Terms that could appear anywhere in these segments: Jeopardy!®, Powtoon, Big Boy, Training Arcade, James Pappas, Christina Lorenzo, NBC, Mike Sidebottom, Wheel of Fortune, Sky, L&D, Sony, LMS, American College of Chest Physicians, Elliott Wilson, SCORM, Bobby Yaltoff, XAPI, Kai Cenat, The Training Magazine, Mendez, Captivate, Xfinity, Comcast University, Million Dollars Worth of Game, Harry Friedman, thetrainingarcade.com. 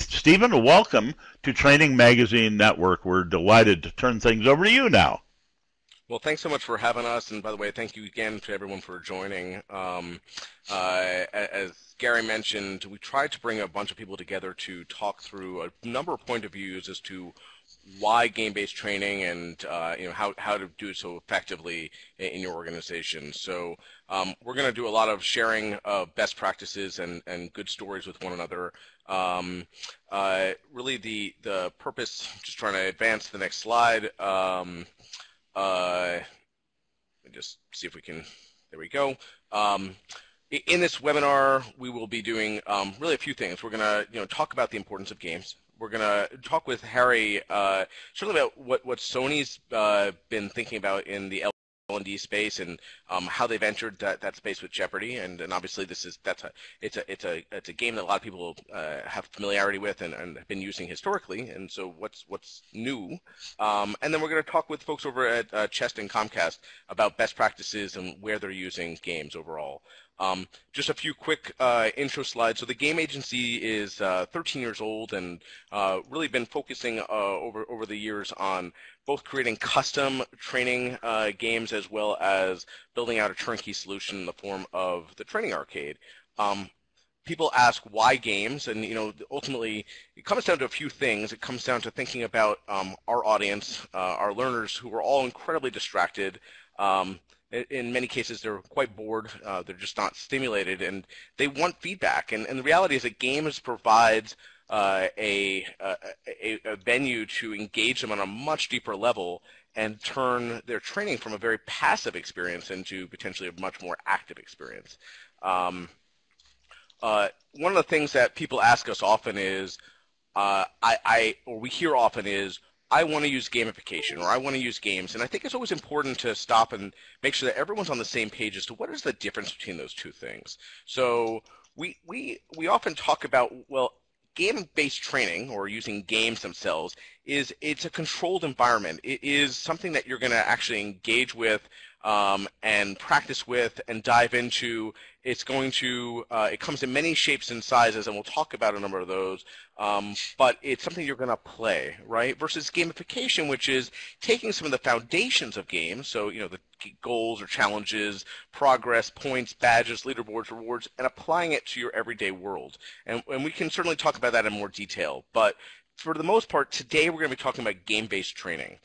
Stephen, welcome to Training Magazine Network. We're delighted to turn things over to you now. Well, thanks so much for having us, and by the way, thank you again to everyone for joining. As Gary mentioned, we tried to bring a bunch of people together to talk through a number of point of views as to why game-based training and how to do it so effectively in your organization. So we're going to do a lot of sharing of best practices and good stories with one another. Really, the purpose, just trying to advance to the next slide. Let me just see if we can. There we go. In this webinar, we will be doing really a few things. We're going to talk about the importance of games. We're going to talk with Harry sort of about what Sony's been thinking about in the L&D space and how they've entered that space with Jeopardy! And obviously this is it's a game that a lot of people have familiarity with and have been using historically, and so what's new. And then we're going to talk with folks over at Chest and Comcast about best practices and where they're using games overall. Just a few quick intro slides. So the Game Agency is 13 years old and really been focusing over the years on both creating custom training games as well as building out a turnkey solution in the form of the Training Arcade. People ask why games, and ultimately it comes down to a few things. It comes down to thinking about our audience, our learners, who are all incredibly distracted. In many cases, they're quite bored. They're just not stimulated, and they want feedback. And the reality is that games provides a venue to engage them on a much deeper level and turn their training from a very passive experience into potentially a much more active experience. One of the things that people ask us often is, or we hear often is, I want to use gamification, or I want to use games, and I think it's always important to stop and make sure that everyone's on the same page as to what is the difference between those two things. So we often talk about, well, game-based training or using games themselves is it's a controlled environment. It is something that you're going to actually engage with and practice with and dive into. It's going to it comes in many shapes and sizes, and we'll talk about a number of those, but it's something you're going to play, right? Versus gamification, which is taking some of the foundations of games, so the goals or challenges, progress, points, badges, leaderboards, rewards, and applying it to your everyday world. And we can certainly talk about that in more detail, but for the most part today we're going to be talking about game-based training.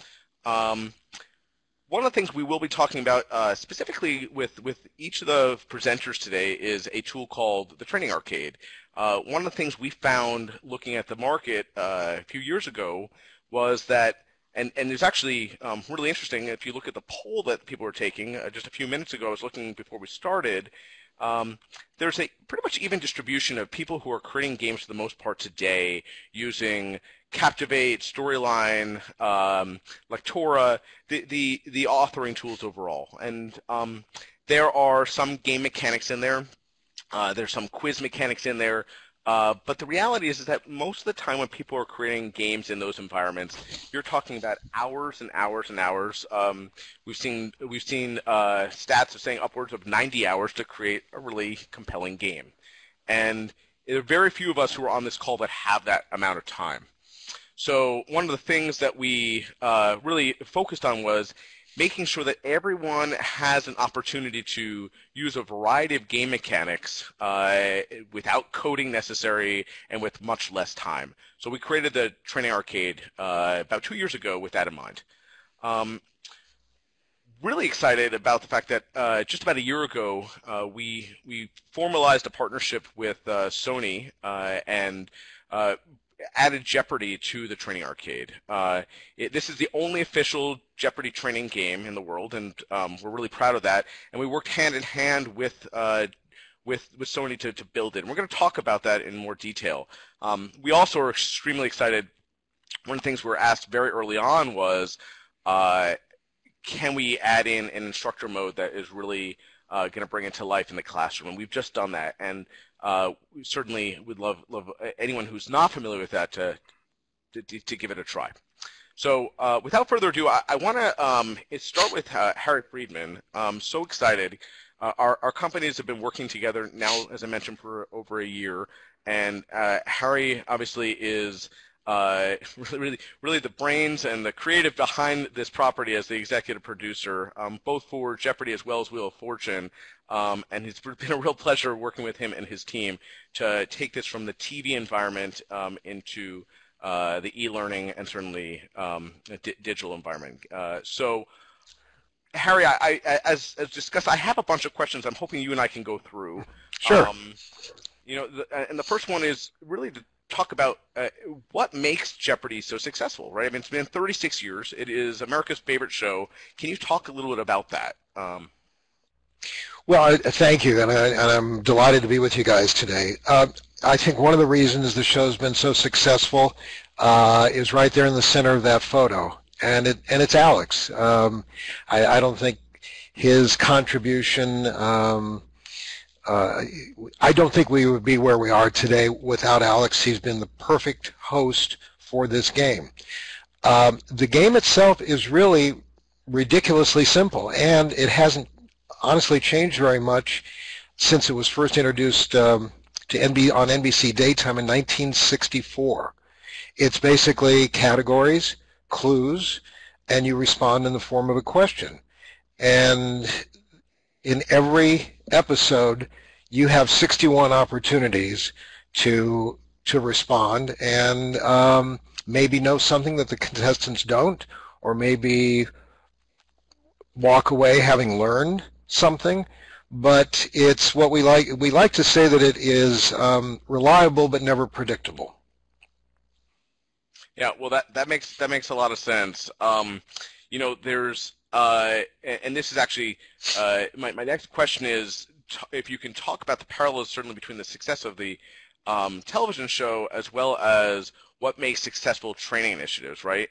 One of the things we will be talking about specifically with each of the presenters today is a tool called the Training Arcade. One of the things we found looking at the market a few years ago was that, and it's actually really interesting, if you look at the poll that people are taking just a few minutes ago, I was looking before we started, there's a pretty much even distribution of people who are creating games for the most part today using Captivate, Storyline, Lectora, the authoring tools overall. And there are some game mechanics in there. There's some quiz mechanics in there. But the reality is that most of the time when people are creating games in those environments, you're talking about hours and hours and hours. We've seen stats of saying upwards of 90 hours to create a really compelling game. And there are very few of us who are on this call that have that amount of time. So one of the things that we really focused on was making sure that everyone has an opportunity to use a variety of game mechanics without coding necessary and with much less time. So we created the Training Arcade about 2 years ago with that in mind. Really excited about the fact that just about a year ago we formalized a partnership with Sony and added Jeopardy! To the Training Arcade. This is the only official Jeopardy! Training game in the world, and we're really proud of that. And we worked hand in hand with Sony to build it. And we're going to talk about that in more detail. We also are extremely excited. One of the things we were asked very early on was, can we add in an instructor mode that is really going to bring it to life in the classroom? And we've just done that. And we certainly would love anyone who's not familiar with that to give it a try. So without further ado, I want to start with Harry Friedman. I'm so excited Our companies have been working together now, as I mentioned, for over a year, and Harry obviously is really the brains and the creative behind this property as the executive producer, both for Jeopardy! As well as Wheel of Fortune, and it's been a real pleasure working with him and his team to take this from the TV environment into the e-learning and certainly digital environment. So Harry, as discussed, I have a bunch of questions I'm hoping you and I can go through. Sure. You know, and the first one is really the talk about what makes Jeopardy! So successful, right? I mean, it's been 36 years. It is America's favorite show. Can you talk a little bit about that? Well, thank you, and I'm delighted to be with you guys today. I think one of the reasons the show's been so successful is right there in the center of that photo, and it's Alex. I don't think his contribution. I don't think we would be where we are today without Alex. He's been the perfect host for this game. The game itself is really ridiculously simple, and it hasn't honestly changed very much since it was first introduced to on NBC daytime in 1964. It's basically categories, clues, and you respond in the form of a question. And in every episode, you have 61 opportunities to respond and maybe know something that the contestants don't, or maybe walk away having learned something. But it's what we like. We like to say that it is reliable but never predictable. Yeah, well, that makes a lot of sense. You know, there's. And this is actually my next question is if you can talk about the parallels certainly between the success of the television show as well as what makes successful training initiatives, right?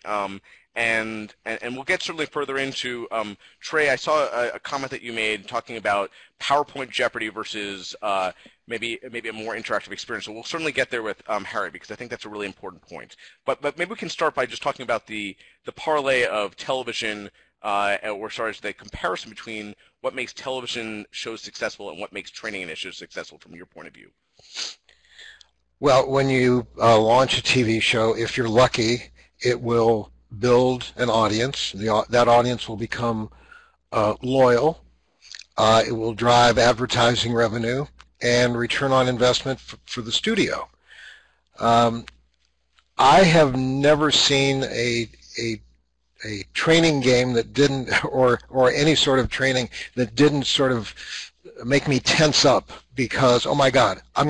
And we'll get certainly further into Trey. I saw a comment that you made talking about PowerPoint Jeopardy versus maybe a more interactive experience. So we'll certainly get there with Harry because I think that's a really important point. But maybe we can start by just talking about the parlay of television. The comparison between what makes television shows successful and what makes training initiatives successful from your point of view. Well, when you launch a TV show, if you're lucky, it will build an audience. That audience will become loyal. It will drive advertising revenue and return on investment for the studio. I have never seen a training game that didn't, or any sort of training that didn't sort of make me tense up because, oh my God, I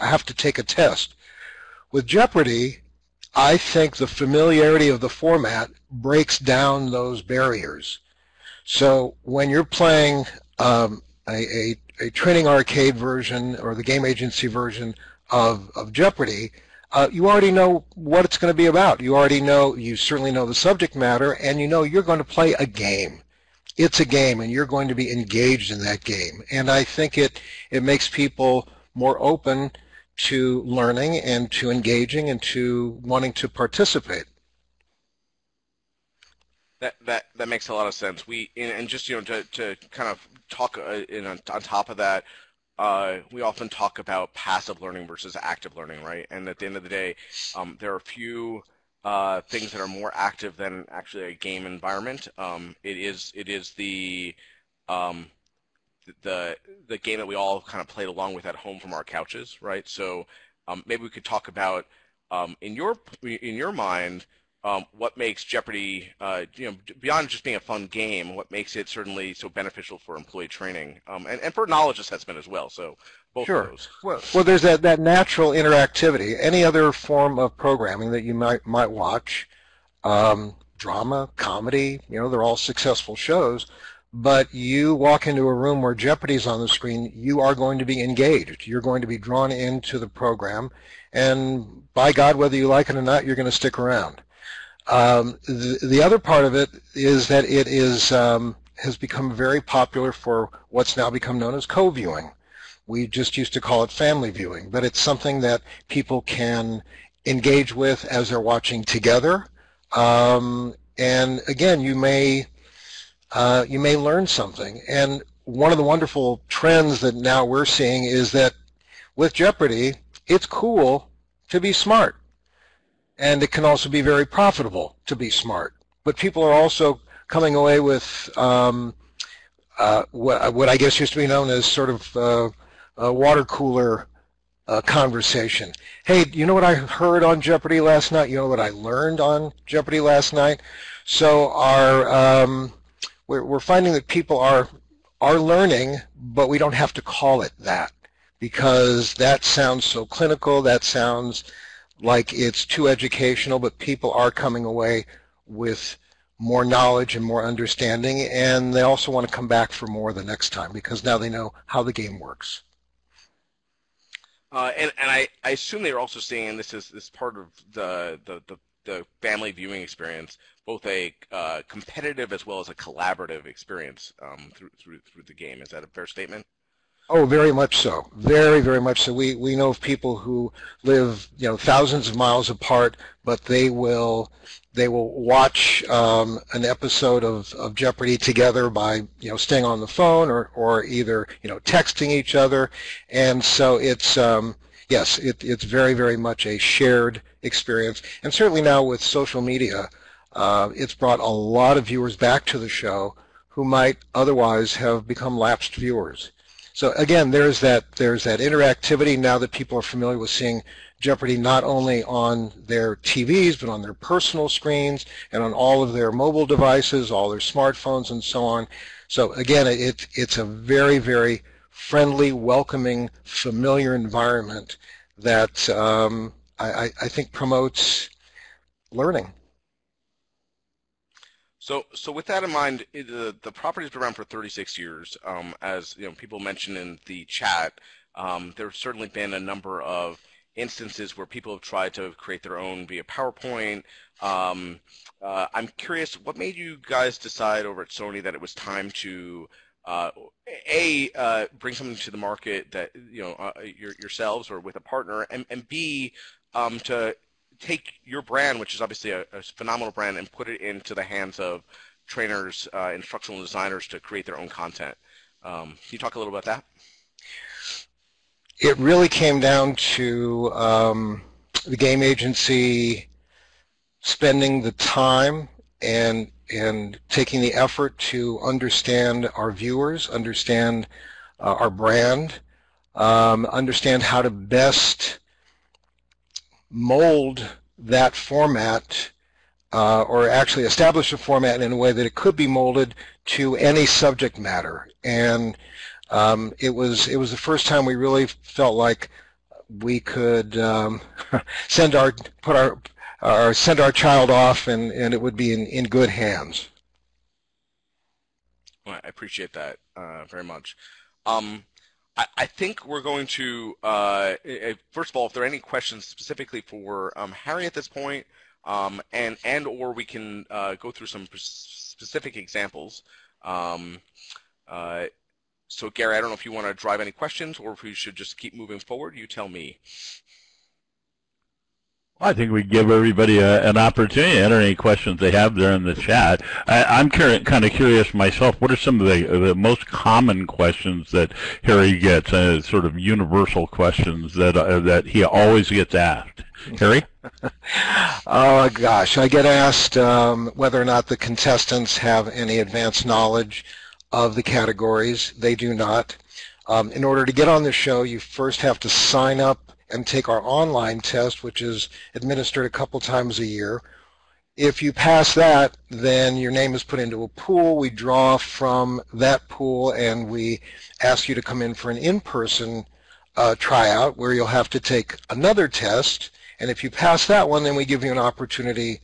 have to take a test. With Jeopardy!, I think the familiarity of the format breaks down those barriers. So when you're playing a Training Arcade version or the Game Agency version of Jeopardy!, you already know what it's going to be about. You certainly know the subject matter, and you know you're going to play a game. It's a game, and you're going to be engaged in that game. And I think it makes people more open to learning and to engaging and to wanting to participate. That makes a lot of sense. And just, you know, to kind of talk on top of that. We often talk about passive learning versus active learning, right? And at the end of the day, there are few things that are more active than actually a game environment. It is the game that we all kind of played along with at home from our couches, right? So maybe we could talk about in your mind what makes Jeopardy! You know, beyond just being a fun game, what makes it certainly so beneficial for employee training and for knowledge assessment as well? So both of those. Well, there's that natural interactivity. Any other form of programming that you might watch, drama, comedy, you know, they're all successful shows. But you walk into a room where Jeopardy's on the screen, you are going to be engaged. You're going to be drawn into the program, and by God, whether you like it or not, you're going to stick around. The other part of it is that it is has become very popular for what's now become known as co-viewing. We just used to call it family viewing, but it's something that people can engage with as they're watching together. And again, you may learn something. And one of the wonderful trends that now we're seeing is that with Jeopardy, it's cool to be smart. And it can also be very profitable to be smart. But people are also coming away with what I guess used to be known as sort of a water cooler conversation. Hey, you know what I heard on Jeopardy! Last night? You know what I learned on Jeopardy! Last night? So our, we're finding that people are learning, but we don't have to call it that, because that sounds so clinical, that sounds like it's too educational, but people are coming away with more knowledge and more understanding, and they also want to come back for more the next time, because now they know how the game works. And I assume they're also seeing, and this is part of the family viewing experience, both a competitive as well as a collaborative experience through the game. Is that a fair statement? Oh, very much so. Very, very much so. We know of people who live, you know, thousands of miles apart, but they will watch an episode of Jeopardy! Together by, you know, staying on the phone or either, you know, texting each other. And so it's yes, it's very, very much a shared experience. And certainly now with social media, it's brought a lot of viewers back to the show who might otherwise have become lapsed viewers. So again, there's that interactivity now that people are familiar with seeing Jeopardy! Not only on their TVs, but on their personal screens and on all of their mobile devices, all their smartphones and so on. So again, it's a very, very friendly, welcoming, familiar environment that I think promotes learning. So with that in mind, the property's been around for 36 years. As you know, people mentioned in the chat, there's certainly been a number of instances where people have tried to create their own via PowerPoint. I'm curious, what made you guys decide over at Sony that it was time to bring something to the market that, you know, yourselves or with a partner, and B, to take your brand, which is obviously a phenomenal brand, and put it into the hands of trainers, instructional designers to create their own content. Can you talk a little about that? It really came down to the Game Agency spending the time and taking the effort to understand our viewers, understand our brand, understand how to best mold that format, or actually establish a format in a way that it could be molded to any subject matter. And it was the first time we really felt like we could send our child off and it would be in good hands. Well, I appreciate that very much. I think we're going to, first of all, if there are any questions specifically for Harry at this point, and or we can go through some specific examples. So Gary, I don't know if you want to drive any questions or if we should just keep moving forward. You tell me. I think we give everybody an opportunity to enter any questions they have there in the chat. I'm kind of curious myself, what are some of the most common questions that Harry gets, sort of universal questions that he always gets asked? Harry? Oh, gosh. I get asked whether or not the contestants have any advanced knowledge of the categories. They do not. In order to get on the show, you first have to sign up and take our online test, which is administered a couple times a year. If you pass that, then your name is put into a pool. We draw from that pool, and we ask you to come in for an in-person tryout where you'll have to take another test. And if you pass that one, then we give you an opportunity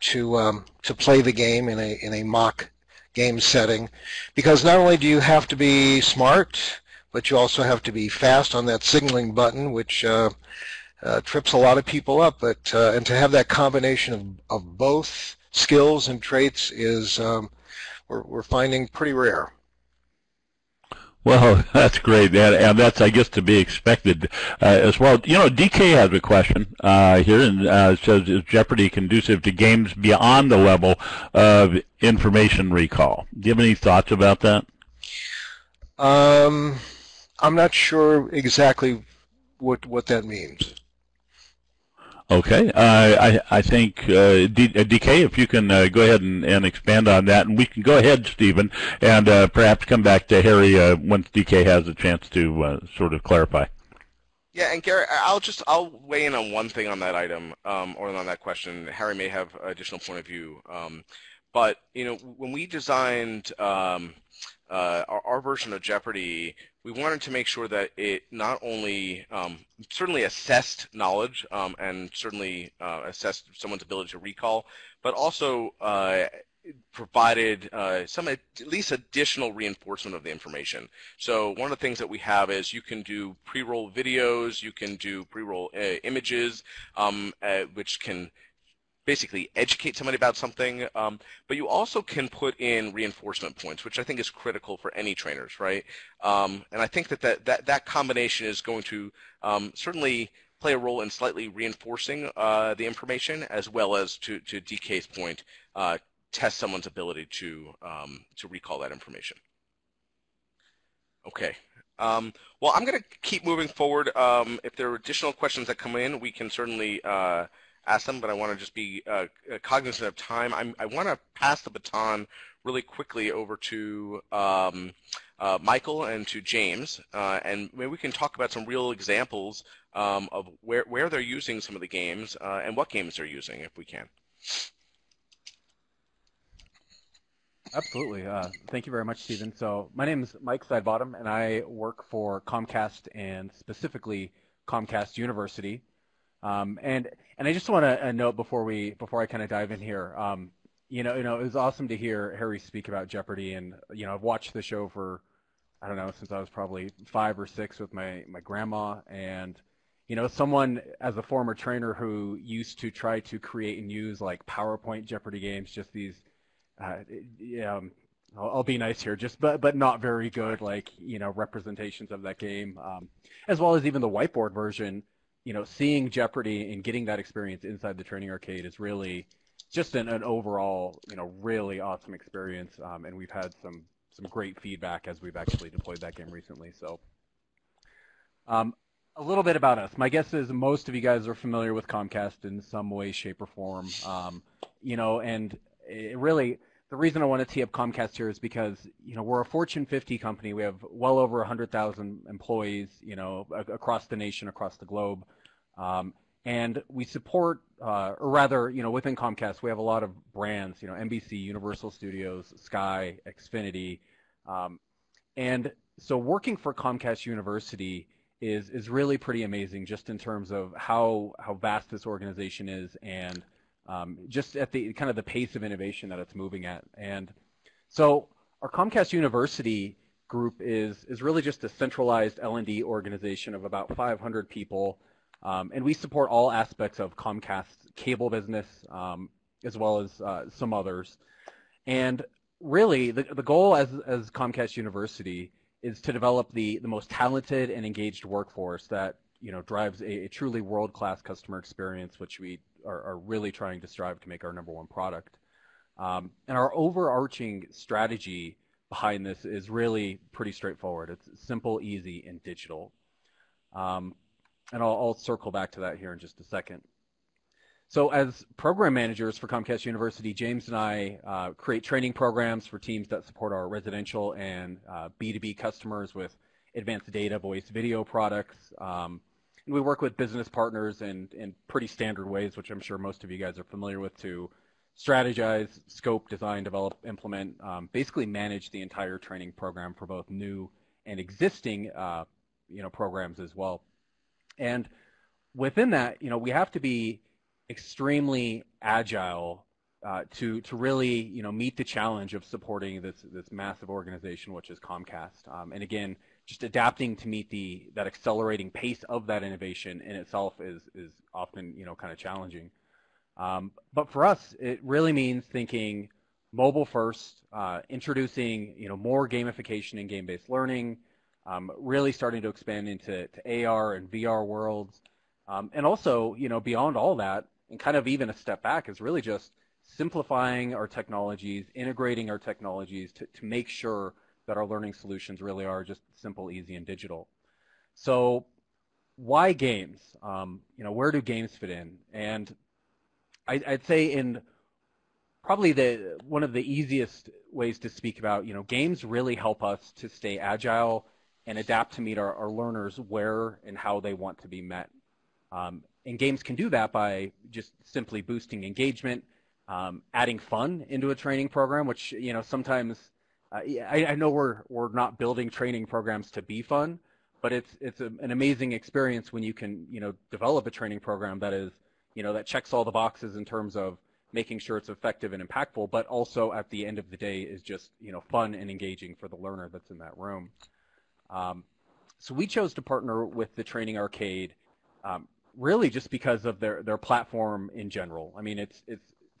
to play the game in a mock game setting. Because not only do you have to be smart, but you also have to be fast on that signaling button, which trips a lot of people up. But and to have that combination of both skills and traits is we're finding pretty rare. Well, that's great, and that's, I guess, to be expected as well. You know, DK has a question here, and says, is Jeopardy! Conducive to games beyond the level of information recall? Do you have any thoughts about that? I'm not sure exactly what that means. Okay, I think, DK, if you can go ahead and expand on that, and we can go ahead, Stephen, and perhaps come back to Harry once DK has a chance to sort of clarify. Yeah, and Gary, I'll weigh in on one thing on that item, or on that question. Harry may have an additional point of view, but you know, when we designed our version of Jeopardy!, we wanted to make sure that it not only certainly assessed knowledge and certainly assessed someone's ability to recall, but also provided some at least additional reinforcement of the information. So one of the things that we have is you can do pre-roll videos, you can do pre-roll images, which can basically educate somebody about something, but you also can put in reinforcement points, which I think is critical for any trainers, right? And I think that combination is going to certainly play a role in slightly reinforcing the information, as well as, to DK's point, test someone's ability to recall that information. Okay. Well, I'm going to keep moving forward. If there are additional questions that come in, we can certainly ask them, but I want to just be cognizant of time. I want to pass the baton really quickly over to Michael and to James, and maybe we can talk about some real examples of where they're using some of the games and what games they're using, if we can. Absolutely. Thank you very much, Stephen. So my name is Mike Sidebottom, and I work for Comcast, and specifically Comcast University. And I just want to note before I kind of dive in here, you know, it was awesome to hear Harry speak about Jeopardy, and you know, I've watched the show for, I don't know, since I was probably 5 or 6 with my grandma, and you know, someone as a former trainer who used to try to create and use like PowerPoint Jeopardy games, just these, I'll be nice here, just but not very good, like, you know, representations of that game, as well as even the whiteboard version. You know, seeing Jeopardy and getting that experience inside the Training Arcade is really just an overall, you know, really awesome experience. And we've had some great feedback as we've actually deployed that game recently. So a little bit about us. My guess is most of you guys are familiar with Comcast in some way, shape, or form. You know, and it really, the reason I want to tee up Comcast here is because, you know, we're a Fortune 50 company. We have well over 100,000 employees, you know, across the nation, across the globe. And we support, or rather, you know, within Comcast, we have a lot of brands, you know, NBC, Universal Studios, Sky, Xfinity. And so working for Comcast University is really pretty amazing, just in terms of how vast this organization is, and just at the kind of the pace of innovation that it's moving at. And so our Comcast University group is really just a centralized L&D organization of about 500 people, and we support all aspects of Comcast's cable business, as well as some others. And really the goal as Comcast University is to develop the most talented and engaged workforce that, you know, drives a truly world-class customer experience, which we are really trying to strive to make our #1 product. And our overarching strategy behind this is really pretty straightforward. It's simple, easy, and digital. And I'll circle back to that here in just a second. So as program managers for Comcast University, James and I create training programs for teams that support our residential and B2B customers with advanced data, voice, video products. And we work with business partners in pretty standard ways, which I'm sure most of you guys are familiar with, to strategize, scope, design, develop, implement, basically manage the entire training program for both new and existing, you know, programs as well. And within that, you know, we have to be extremely agile to really, you know, meet the challenge of supporting this massive organization, which is Comcast. And again, just adapting to meet that accelerating pace of that innovation in itself is often, you know, kind of challenging. But for us, it really means thinking mobile first, introducing, you know, more gamification and game-based learning, really starting to expand into AR and VR worlds, and also, you know, beyond all that, and kind of even a step back, is really just simplifying our technologies, integrating our technologies to make sure that our learning solutions really are just simple, easy, and digital. So why games? You know, where do games fit in? And I'd say in probably one of the easiest ways to speak about, you know, games really help us to stay agile and adapt to meet our learners where and how they want to be met. And games can do that by just simply boosting engagement, adding fun into a training program, which, you know, sometimes I know we're not building training programs to be fun, but it's an amazing experience when you can, you know, develop a training program that is, you know, that checks all the boxes in terms of making sure it's effective and impactful, but also at the end of the day is just, you know, fun and engaging for the learner that's in that room. So we chose to partner with the Training Arcade, really just because of their platform in general. I mean, it's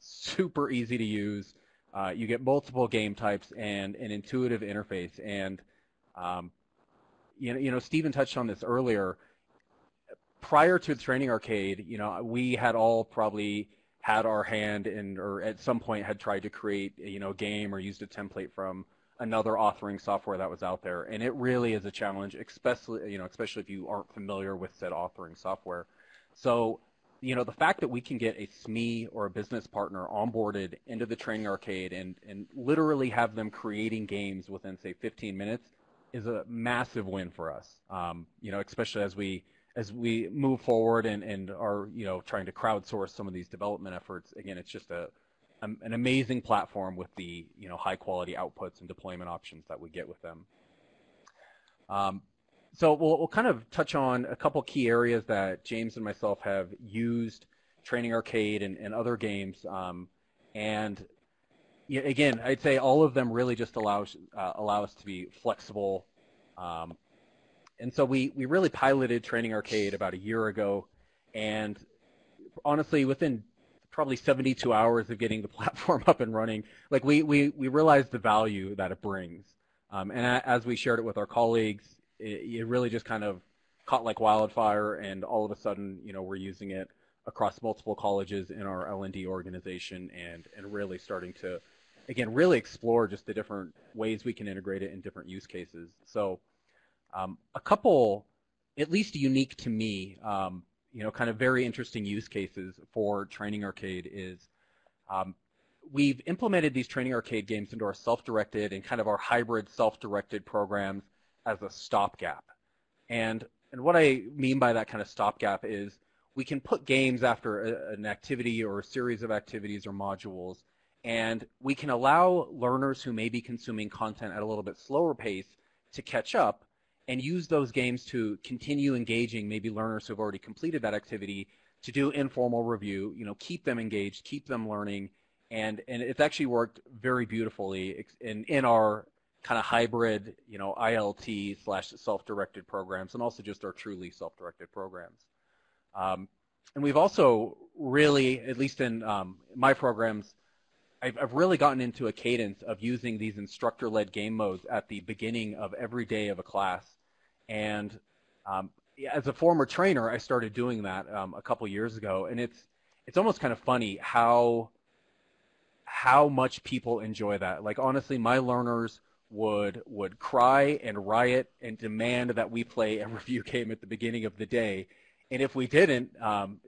super easy to use. You get multiple game types and an intuitive interface. And you know, Stephen touched on this earlier. Prior to the Training Arcade, you know, we had all probably had our hand in, or at some point had tried to create, you know, a game or used a template from another authoring software that was out there, and it really is a challenge, especially if you aren't familiar with said authoring software. So, you know, the fact that we can get a SME or a business partner onboarded into the Training Arcade and literally have them creating games within, say, 15 minutes is a massive win for us. You know, especially as we move forward and are, you know, trying to crowdsource some of these development efforts. Again, it's just an amazing platform with the, you know, high quality outputs and deployment options that we get with them. So we'll kind of touch on a couple key areas that James and myself have used Training Arcade and other games. And again, I'd say all of them really just allow us to be flexible. And so we really piloted Training Arcade about a year ago, and honestly, within probably 72 hours of getting the platform up and running, like we realized the value that it brings. And as we shared it with our colleagues, it really just kind of caught like wildfire, and all of a sudden, you know, we're using it across multiple colleges in our L&D organization and really starting to, again, really explore just the different ways we can integrate it in different use cases. So a couple, at least unique to me, you know, kind of very interesting use cases for Training Arcade is we've implemented these Training Arcade games into our self-directed and kind of our hybrid self-directed programs as a stopgap. And what I mean by that kind of stopgap is we can put games after an activity or a series of activities or modules, and we can allow learners who may be consuming content at a little bit slower pace to catch up and use those games to continue engaging maybe learners who have already completed that activity to do informal review, you know, keep them engaged, keep them learning, and it's actually worked very beautifully in our kind of hybrid, you know, ILT/self-directed programs, and also just our truly self-directed programs. And we've also really, at least in my programs, I've really gotten into a cadence of using these instructor-led game modes at the beginning of every day of a class. And as a former trainer, I started doing that a couple years ago, and it's almost kind of funny how much people enjoy that. Like, honestly, my learners would cry and riot and demand that we play a review game at the beginning of the day, and if we didn't,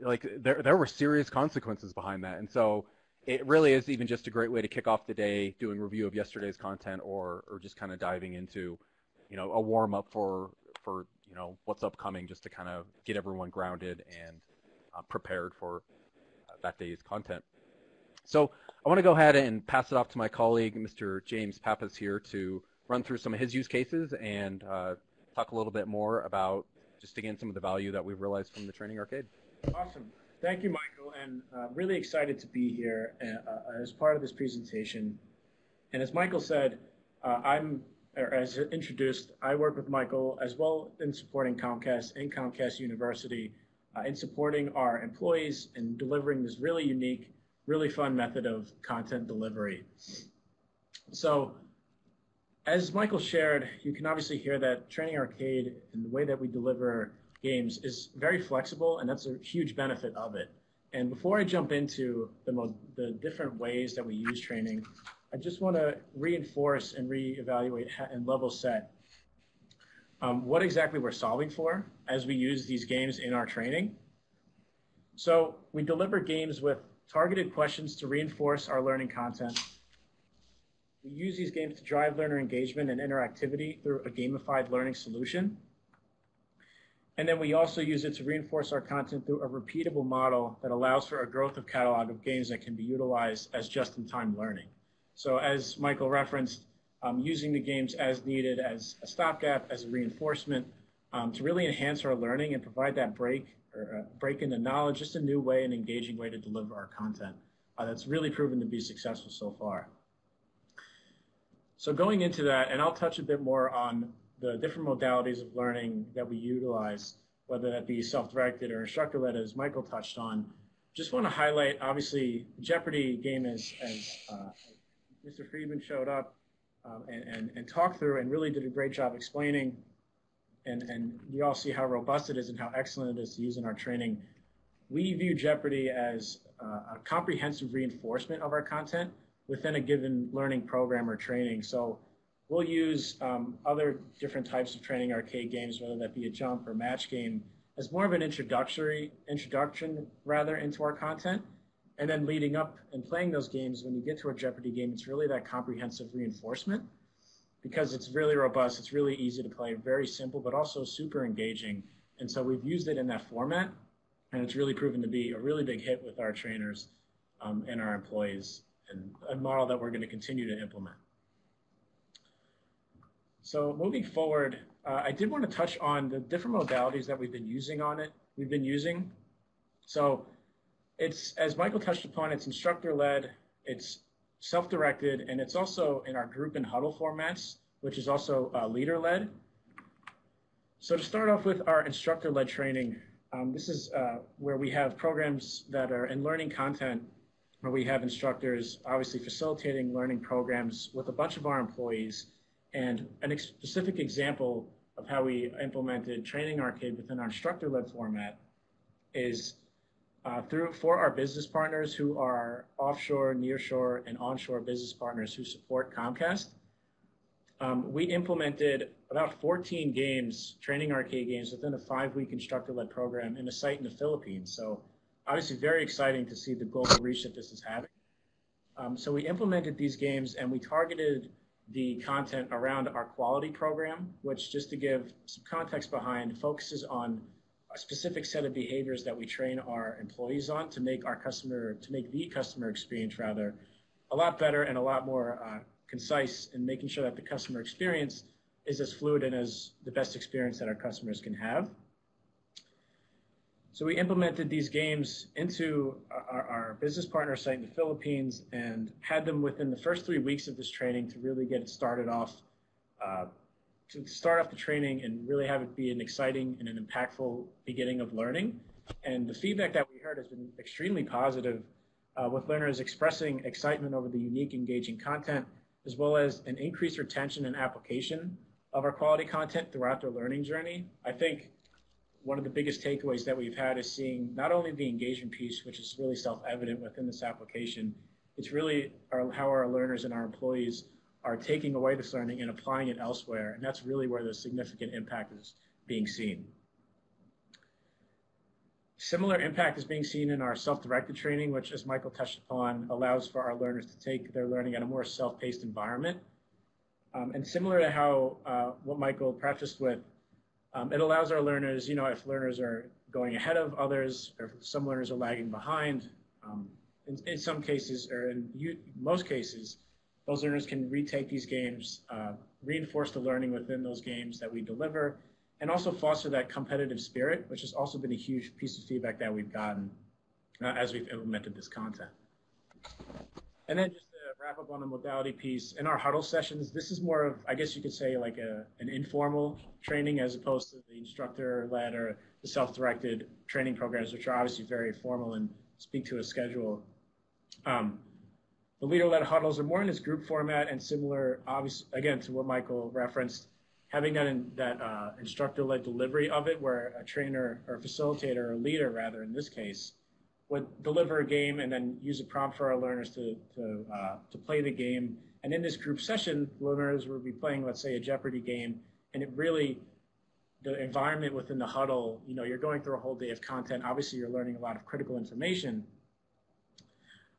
like there were serious consequences behind that. And so it really is even just a great way to kick off the day, doing review of yesterday's content, or just kind of diving into, you know, a warm up for you know, what's upcoming, just to kind of get everyone grounded and prepared for that day's content. So I want to go ahead and pass it off to my colleague, Mr. James Pappas, here to run through some of his use cases and talk a little bit more about just again some of the value that we've realized from the Training Arcade. Awesome. Thank you, Michael, and really excited to be here as part of this presentation. And as Michael said, as introduced, I work with Michael as well in supporting Comcast and Comcast University in supporting our employees and delivering this really unique, really fun method of content delivery. So as Michael shared, you can obviously hear that Training Arcade and the way that we deliver games is very flexible, and that's a huge benefit of it. And before I jump into the different ways that we use training, I just want to reinforce and reevaluate and level set what exactly we're solving for as we use these games in our training. So we deliver games with targeted questions to reinforce our learning content. We use these games to drive learner engagement and interactivity through a gamified learning solution. And then we also use it to reinforce our content through a repeatable model that allows for a growth of catalog of games that can be utilized as just-in-time learning. So as Michael referenced, using the games as needed as a stopgap, as a reinforcement, to really enhance our learning and provide that break or break into knowledge, just a new way, an engaging way to deliver our content that's really proven to be successful so far. So going into that, and I'll touch a bit more on the different modalities of learning that we utilize, whether that be self-directed or instructor-led, as Michael touched on. Just want to highlight, obviously, the Jeopardy! Game as Mr. Friedman showed up and talked through and really did a great job explaining. And we all see how robust it is and how excellent it is to use in our training. We view Jeopardy! As a comprehensive reinforcement of our content within a given learning program or training. So we'll use other different types of training arcade games, whether that be a jump or match game, as more of an introduction into our content. And then leading up and playing those games, when you get to a Jeopardy! Game, it's really that comprehensive reinforcement because it's really robust, it's really easy to play, very simple, but also super engaging. And so we've used it in that format, and it's really proven to be a really big hit with our trainers and our employees, and a model that we're going to continue to implement. So moving forward, I did want to touch on the different modalities that we've been using. So it's, as Michael touched upon, it's instructor-led, it's self-directed, and it's also in our group and huddle formats, which is also leader-led. So to start off with our instructor-led training, this is where we have programs that are in learning content, where we have instructors obviously facilitating learning programs with a bunch of our employees. And a specific example of how we implemented Training Arcade within our instructor-led format is for our business partners who are offshore, nearshore, and onshore business partners who support Comcast. We implemented about 14 games, Training Arcade games, within a 5-week instructor-led program in a site in the Philippines. So obviously very exciting to see the global reach that this is having. So we implemented these games and we targeted the content around our quality program, which, just to give some context behind, focuses on a specific set of behaviors that we train our employees on to make the customer experience rather a lot better and a lot more concise, in making sure that the customer experience is as fluid and as the best experience that our customers can have. So we implemented these games into our business partner site in the Philippines and had them within the first 3 weeks of this training to really get it started off, to start off the training and really have it be an exciting and an impactful beginning of learning. And the feedback that we heard has been extremely positive, with learners expressing excitement over the unique, engaging content, as well as an increased retention and application of our quality content throughout their learning journey. I think one of the biggest takeaways that we've had is seeing not only the engagement piece, which is really self-evident within this application, it's really how our learners and our employees are taking away this learning and applying it elsewhere. And that's really where the significant impact is being seen. Similar impact is being seen in our self-directed training, which, as Michael touched upon, allows for our learners to take their learning at a more self-paced environment. And similar to how what Michael prefaced with, it allows our learners, if learners are going ahead of others, or if some learners are lagging behind, in some cases, or in most cases, those learners can retake these games, reinforce the learning within those games that we deliver, and also foster that competitive spirit, which has also been a huge piece of feedback that we've gotten as we've implemented this content. And then just to wrap up on the modality piece, in our huddle sessions, this is more of, I guess you could say, like an informal training as opposed to the instructor-led or the self-directed training programs, which are obviously very formal and speak to a schedule. The leader-led huddles are more in this group format and similar, obviously, again, to what Michael referenced, having that instructor-led delivery of it, where a trainer or facilitator or leader, rather, in this case, would deliver a game and then use a prompt for our learners to play the game. And in this group session, learners would be playing, let's say, a Jeopardy! Game, and it really, the environment within the huddle, you know, you're going through a whole day of content. Obviously, you're learning a lot of critical information.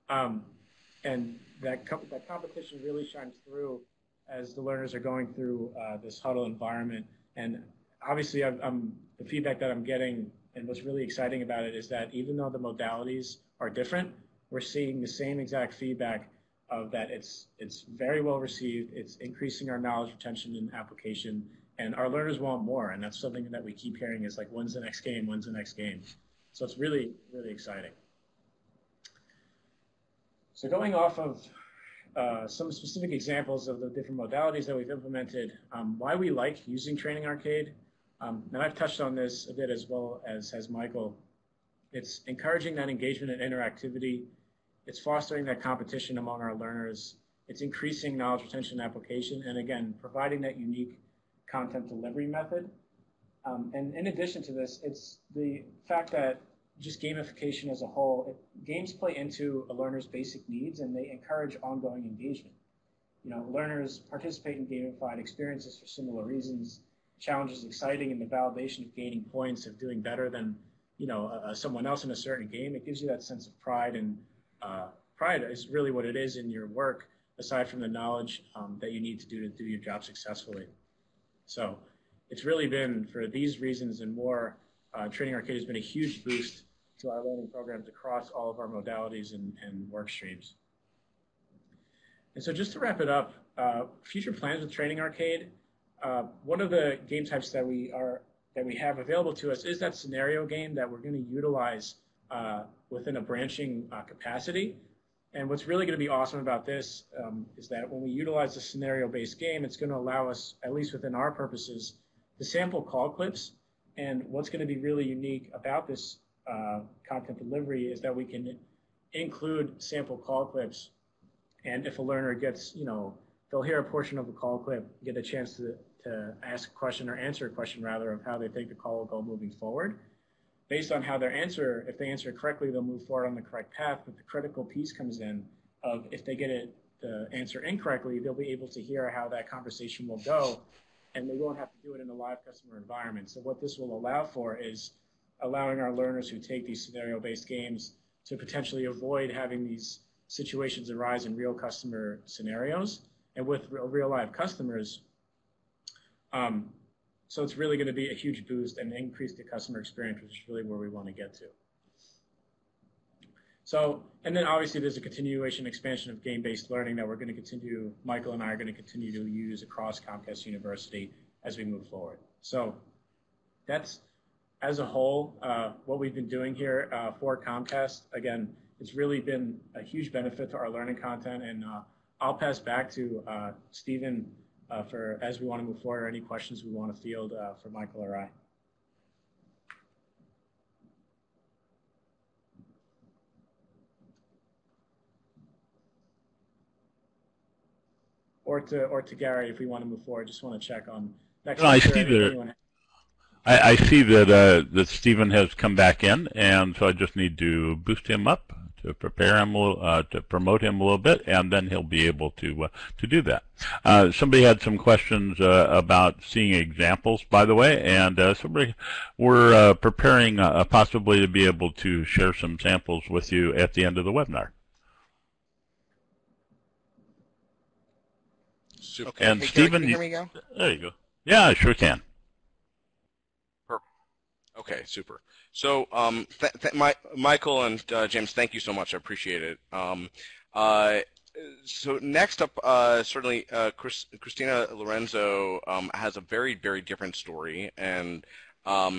And that competition really shines through as the learners are going through this huddle environment. And obviously, the feedback that I'm getting and what's really exciting about it is that even though the modalities are different, we're seeing the same exact feedback of that it's very well received, it's increasing our knowledge retention and application, and our learners want more, and that's something that we keep hearing is like, when's the next game, when's the next game? So it's really, really exciting. So going off of some specific examples of the different modalities that we've implemented, why we like using Training Arcade, and I've touched on this a bit as well as has Michael, it's encouraging that engagement and interactivity, it's fostering that competition among our learners, it's increasing knowledge retention and application, and again, providing that unique content delivery method. And in addition to this, it's the fact that just gamification as a whole, games play into a learner's basic needs and they encourage ongoing engagement. You know, learners participate in gamified experiences for similar reasons. Challenge is exciting, and the validation of gaining points, of doing better than, you know, someone else in a certain game, it gives you that sense of pride, and pride is really what it is in your work, aside from the knowledge that you need to do your job successfully. So it's really been, for these reasons and more, Training Arcade has been a huge boost to our learning programs across all of our modalities and work streams. And so just to wrap it up, future plans with Training Arcade, one of the game types that we have available to us is that scenario game that we're going to utilize within a branching capacity. And what's really going to be awesome about this is that when we utilize the scenario-based game, it's going to allow us, at least within our purposes, to sample call clips. And what's going to be really unique about this content delivery is that we can include sample call clips. And if a learner gets, you know, they'll hear a portion of a call clip, get a chance to ask a question or answer a question rather of how they think the call will go moving forward. Based on how their answer, if they answer correctly, they'll move forward on the correct path, but the critical piece comes in of if they get the answer incorrectly, they'll be able to hear how that conversation will go, and they won't have to do it in a live customer environment. So what this will allow for is allowing our learners who take these scenario-based games to potentially avoid having these situations arise in real customer scenarios and with real live customers. So it's really going to be a huge boost and increase the customer experience, which is really where we want to get to. So, and then obviously there's a continuation expansion of game-based learning that we're going to continue, Michael and I are going to continue to use across Comcast University as we move forward. So that's, as a whole, what we've been doing here for Comcast. Again, it's really been a huge benefit to our learning content, and I'll pass back to Stephen for as we want to move forward, or any questions we want to field for Michael or I. Or to Gary, if we want to move forward, just want to check on next. No, I see that that Stephen has come back in, and so I just need to boost him up to prepare him, to promote him a little bit, and then he'll be able to do that. Somebody had some questions about seeing examples, by the way, and somebody we're preparing possibly to be able to share some samples with you at the end of the webinar. Super. Okay. And hey, Stephen, can you hear me now? There you go. Yeah, I sure can. Perfect. Okay, super. So, Michael and James, thank you so much. I appreciate it. So next up, certainly, Christina Lorenzo has a very, very different story, and while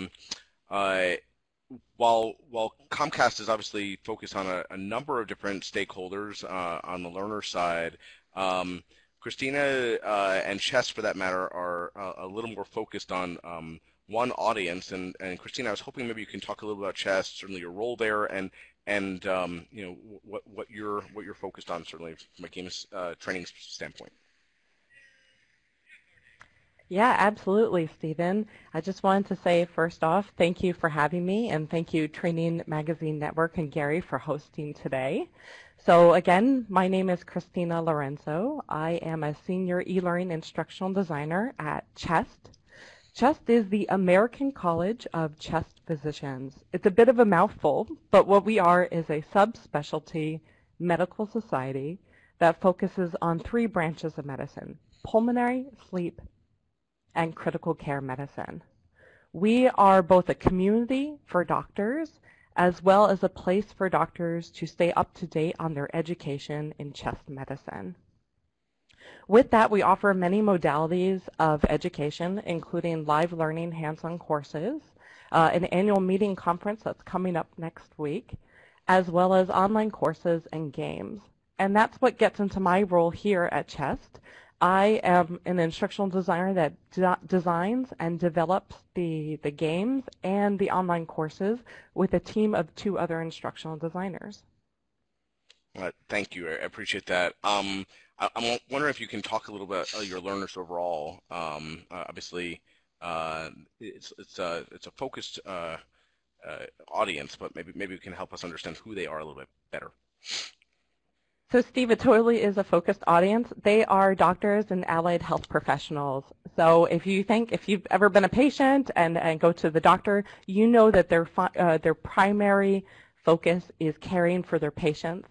Comcast is obviously focused on a number of different stakeholders on the learner side. Christina and Chess, for that matter, are a little more focused on one audience. And Christina, I was hoping maybe you can talk a little about Chess, certainly your role there, and you know what you're focused on, certainly from a games training standpoint. Yeah, absolutely, Stephen. I just wanted to say, first off, thank you for having me, and thank you, Training Magazine Network and Gary, for hosting today. So again, my name is Christina Lorenzo. I am a senior e-learning instructional designer at CHEST. CHEST is the American College of Chest Physicians. It's a bit of a mouthful, but what we are is a subspecialty medical society that focuses on three branches of medicine: pulmonary, sleep, and critical care medicine. We are both a community for doctors as well as a place for doctors to stay up to date on their education in chest medicine. With that, we offer many modalities of education, including live learning hands-on courses, an annual meeting conference that's coming up next week, as well as online courses and games. And that's what gets into my role here at CHEST. I am an instructional designer that designs and develops the games and the online courses with a team of 2 other instructional designers. Thank you. I appreciate that. I'm wondering if you can talk a little bit about your learners overall. Obviously, it's a focused audience, but maybe you can help us understand who they are a little bit better. So, Steve, it totally is a focused audience. They are doctors and allied health professionals. So if you've ever been a patient and go to the doctor, you know that their primary focus is caring for their patients.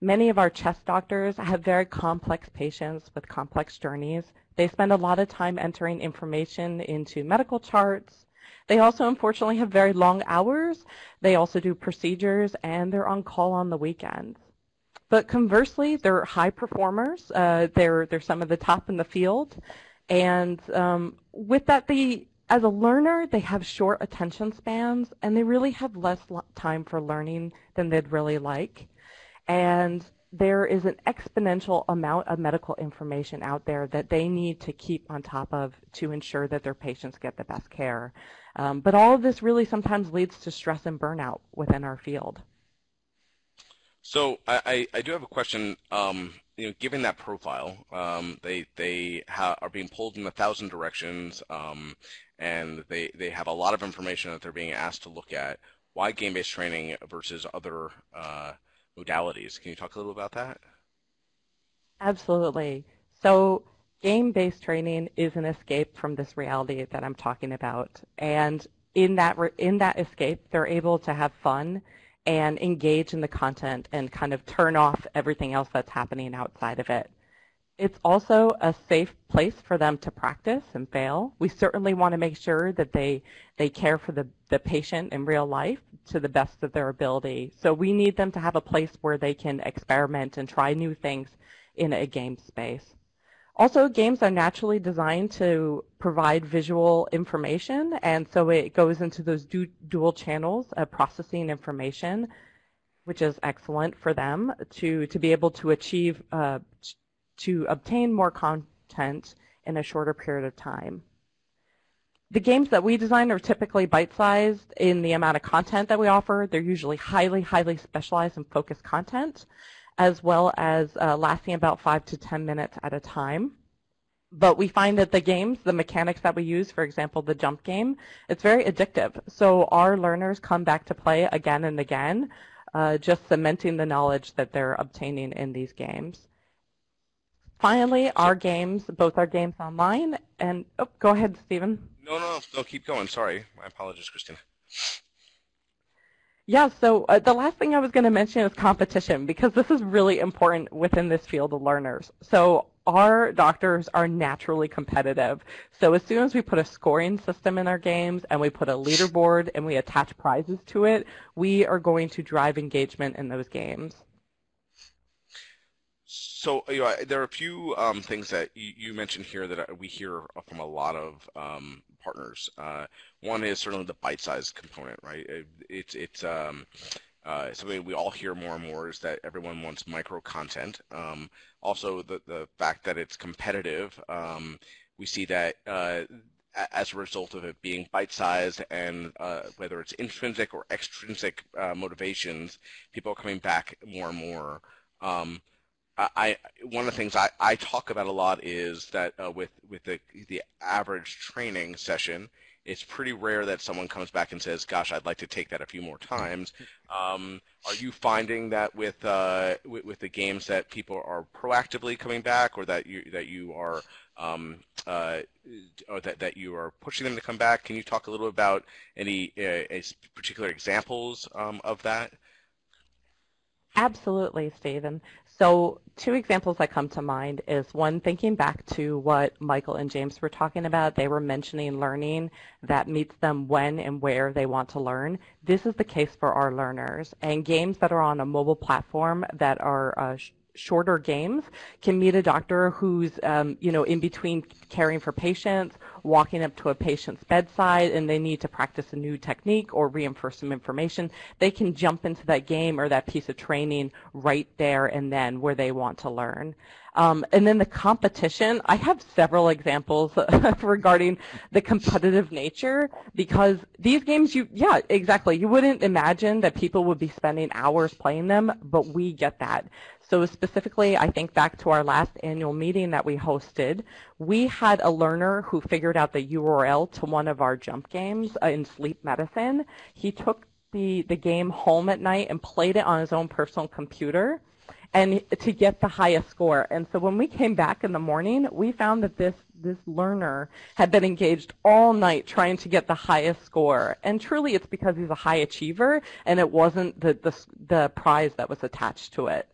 Many of our chest doctors have very complex patients with complex journeys. They spend a lot of time entering information into medical charts. They also, unfortunately, have very long hours. They also do procedures, and they're on call on the weekends. But conversely, they're high performers. They're some of the top in the field, and with that, as a learner, they have short attention spans, and they really have less time for learning than they'd really like. And there is an exponential amount of medical information out there that they need to keep on top of to ensure that their patients get the best care. But all of this really sometimes leads to stress and burnout within our field. So I do have a question. Given that profile, they are being pulled in 1,000 directions, and they have a lot of information that they're being asked to look at. Why game-based training versus other modalities? Can you talk a little about that? Absolutely. So game-based training is an escape from this reality that I'm talking about, and in that escape, they're able to have fun and engage in the content and kind of turn off everything else that's happening outside of it. It's also a safe place for them to practice and fail. We certainly want to make sure that they care for the patient in real life to the best of their ability. So we need them to have a place where they can experiment and try new things in a game space. Also, games are naturally designed to provide visual information, and so it goes into those dual channels of processing information, which is excellent for them to be able to achieve, to obtain more content in a shorter period of time. The games that we design are typically bite-sized in the amount of content that we offer. They're usually highly, highly specialized and focused content, as well as lasting about 5 to 10 minutes at a time. But we find that the games, the mechanics that we use, for example, the jump game, it's very addictive. So our learners come back to play again and again, just cementing the knowledge that they're obtaining in these games. Finally, our games, both our games online and, oh, go ahead, Stephen. No, keep going. Sorry. My apologies, Christina. Yeah, so the last thing I was going to mention is competition, because this is really important within this field of learners. So our doctors are naturally competitive. So as soon as we put a scoring system in our games and we put a leaderboard and we attach prizes to it, we are going to drive engagement in those games. So there are a few things that you mentioned here that we hear from a lot of partners. One is certainly the bite-sized component, right? It's something we all hear more and more, is that everyone wants micro content. Also, the fact that it's competitive, we see that as a result of it being bite-sized, and whether it's intrinsic or extrinsic motivations, people are coming back more and more. one of the things I talk about a lot is that with the average training session, it's pretty rare that someone comes back and says, "Gosh, I'd like to take that a few more times." Are you finding that with the games that people are proactively coming back, or that you are pushing them to come back? Can you talk a little about any particular examples of that? Absolutely, Stephen. So two examples that come to mind is one, thinking back to what Michael and James were talking about. They were mentioning learning that meets them when and where they want to learn. This is the case for our learners. And games that are on a mobile platform that are shorter games can meet a doctor who's in between caring for patients, walking up to a patient's bedside, and they need to practice a new technique or reinforce some information. They can jump into that game or that piece of training right there and then where they want to learn. And then the competition, I have several examples regarding the competitive nature, because these games, yeah, exactly. You wouldn't imagine that people would be spending hours playing them, but we get that. So specifically, I think back to our last annual meeting that we hosted, we had a learner who figured out the URL to one of our jump games in sleep medicine. He took the game home at night and played it on his own personal computer, and to get the highest score. And so when we came back in the morning, we found that this learner had been engaged all night trying to get the highest score. And truly, it's because he's a high achiever, and it wasn't the prize that was attached to it.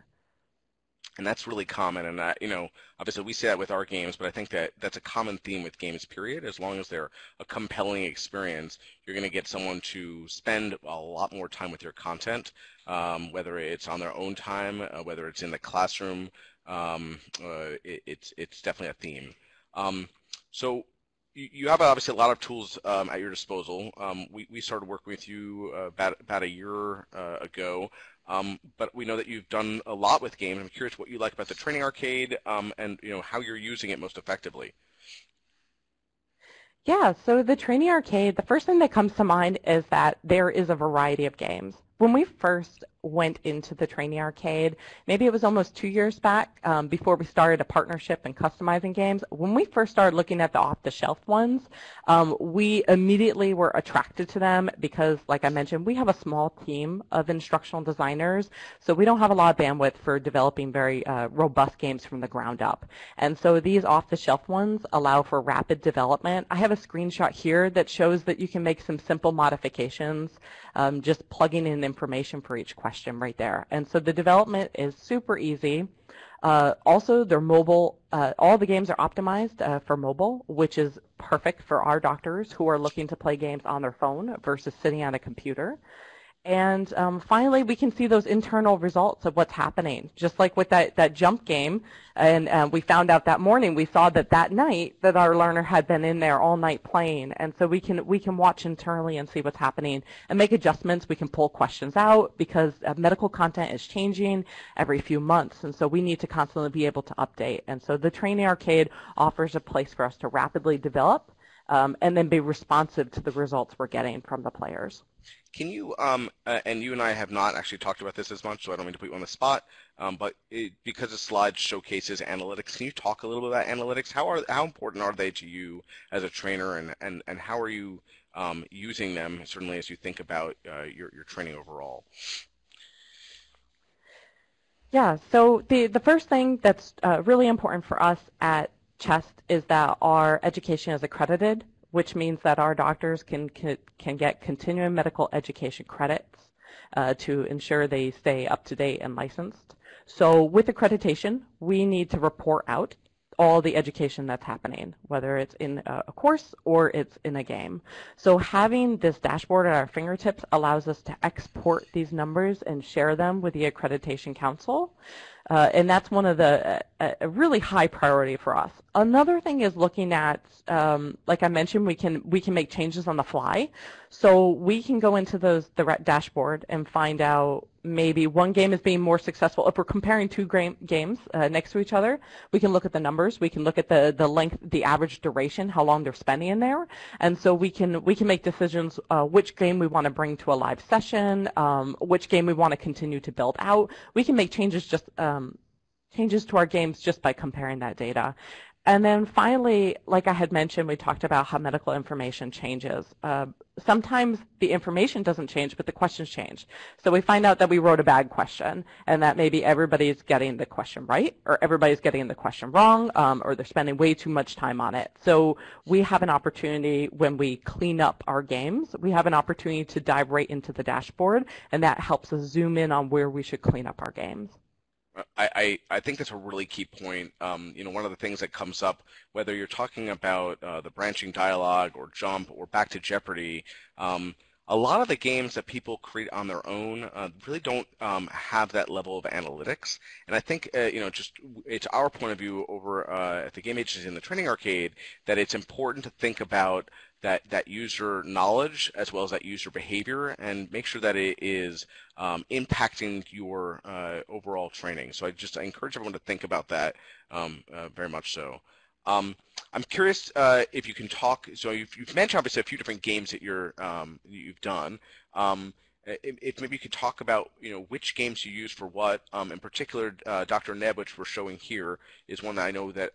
And that's really common, and obviously we see that with our games, but I think that that's a common theme with games, period. As long as they're a compelling experience, you're going to get someone to spend a lot more time with your content, whether it's on their own time, whether it's in the classroom. It's definitely a theme. So you have obviously a lot of tools at your disposal. We started working with you about a year ago, but we know that you've done a lot with games. I'm curious what you like about the Training Arcade and how you're using it most effectively. Yeah, so the Training Arcade, the first thing that comes to mind is that there is a variety of games. When we first went into the Training Arcade, maybe it was almost 2 years back before we started a partnership in customizing games, when we first started looking at the off-the-shelf ones, we immediately were attracted to them because, like I mentioned, we have a small team of instructional designers, so we don't have a lot of bandwidth for developing very robust games from the ground up. And so these off-the-shelf ones allow for rapid development. I have a screenshot here that shows that you can make some simple modifications, just plugging in information for each question right there. And so the development is super easy. Also, they're mobile. All the games are optimized for mobile, which is perfect for our doctors who are looking to play games on their phone versus sitting on a computer. And finally, we can see those internal results of what's happening. Just like with that jump game, and we found out that morning, we saw that night that our learner had been in there all night playing. And so we can watch internally and see what's happening and make adjustments. We can pull questions out because medical content is changing every few months. And so we need to constantly be able to update. And so the Training Arcade offers a place for us to rapidly develop and then be responsive to the results we're getting from the players. Can you, and you and I have not actually talked about this as much, so I don't mean to put you on the spot, but because the slide showcases analytics, can you talk a little bit about analytics? How important are they to you as a trainer, and how are you using them, certainly as you think about your training overall? Yeah, so the first thing that's really important for us at CHEST is that our education is accredited, which means that our doctors can get continuing medical education credits to ensure they stay up to date and licensed. So with accreditation, we need to report out all the education that's happening, whether it's in a course or it's in a game. So having this dashboard at our fingertips allows us to export these numbers and share them with the Accreditation Council. And that's one of the a really high priority for us. Another thing is looking at, like I mentioned, we can make changes on the fly. So we can go into the dashboard and find out maybe one game is being more successful. If we're comparing two games next to each other, we can look at the numbers. We can look at the length, the average duration, how long they're spending in there. And so we can make decisions which game we want to bring to a live session, which game we want to continue to build out. We can make changes just changes to our games just by comparing that data. And then finally, like I had mentioned, we talked about how medical information changes. Sometimes the information doesn't change, but the questions change. So we find out that we wrote a bad question, and that maybe everybody's getting the question right, or everybody's getting the question wrong, or they're spending way too much time on it. So we have an opportunity when we clean up our games, we have an opportunity to dive right into the dashboard, and that helps us zoom in on where we should clean up our games. I think that's a really key point. You know, one of the things that comes up, whether you're talking about the branching dialogue or jump or back to Jeopardy!, a lot of the games that people create on their own really don't have that level of analytics. And I think, you know, just it's our point of view over at the Game Agency and the Training Arcade that it's important to think about that user knowledge as well as that user behavior, and make sure that it is impacting your overall training. So I encourage everyone to think about that very much so. I'm curious if you can talk, so you've mentioned obviously a few different games that you've done. If maybe you could talk about, you know, which games you use for what. In particular, Dr. Neb, which we're showing here, is one that I know that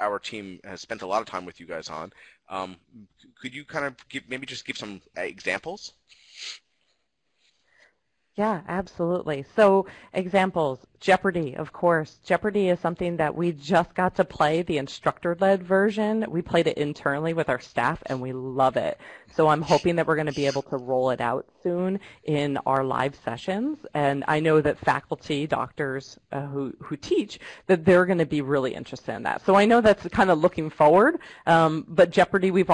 our team has spent a lot of time with you guys on. Could you kind of maybe just give some examples? Yeah, absolutely. So examples, Jeopardy!, of course. Jeopardy! Is something that we just got to play, the instructor-led version. We played it internally with our staff, and we love it. So I'm hoping that we're going to be able to roll it out soon in our live sessions. And I know that faculty, doctors who teach, that they're going to be really interested in that. So I know that's kind of looking forward. But Jeopardy!, we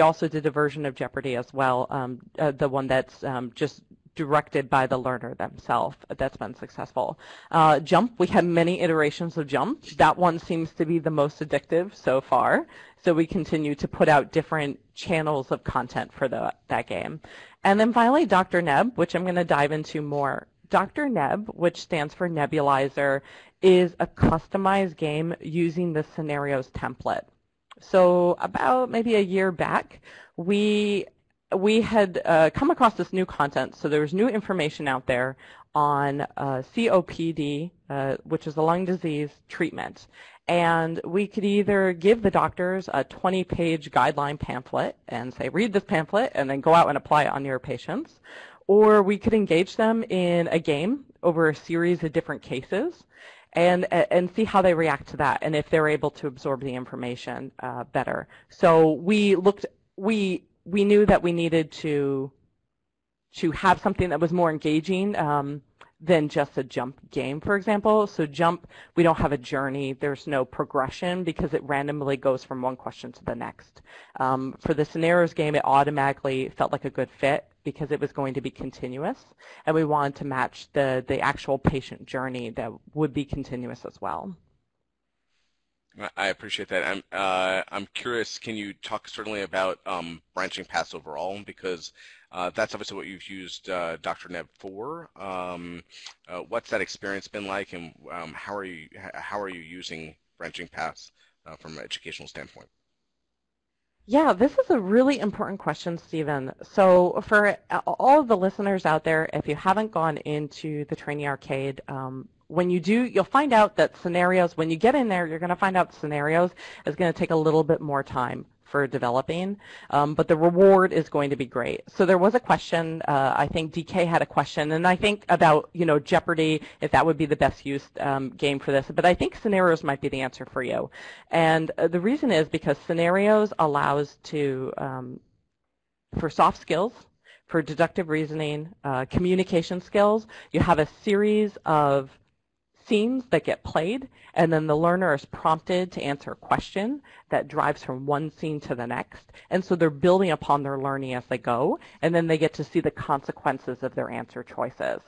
also did a version of Jeopardy! As well, the one that's just directed by the learner themselves. That's been successful. Jump, we had many iterations of Jump. That one seems to be the most addictive so far. So we continue to put out different channels of content for that game. And then finally, Dr. Neb, which I'm going to dive into more. Dr. Neb, which stands for Nebulizer, is a customized game using the scenarios template. So about maybe a year back, we had come across this new content, so there was new information out there on COPD, which is a lung disease treatment. And we could either give the doctors a 20-page guideline pamphlet and say, read this pamphlet and then go out and apply it on your patients, or we could engage them in a game over a series of different cases and see how they react to that and if they're able to absorb the information better. So we knew that we needed to have something that was more engaging than just a Jump game, for example. So Jump, we don't have a journey. There's no progression because it randomly goes from one question to the next. For the scenarios game, it automatically felt like a good fit because it was going to be continuous, and we wanted to match the actual patient journey that would be continuous as well. I appreciate that. I'm curious, can you talk certainly about branching paths overall, because that's obviously what you've used Dr. Neb for. What's that experience been like, and how are you using branching paths from an educational standpoint? Yeah, this is a really important question, Stephen. So for all of the listeners out there, if you haven't gone into the Training Arcade, when you do, you'll find out that scenarios, when you get in there, you're going to find out scenarios is going to take a little bit more time for developing, but the reward is going to be great. So there was a question, I think DK had a question, and I think about, you know, Jeopardy!, if that would be the best used game for this, but I think scenarios might be the answer for you. And the reason is because scenarios allows to, for soft skills, for deductive reasoning, communication skills, you have a series of scenes that get played, and then the learner is prompted to answer a question that drives from one scene to the next, and so they're building upon their learning as they go, and then they get to see the consequences of their answer choices.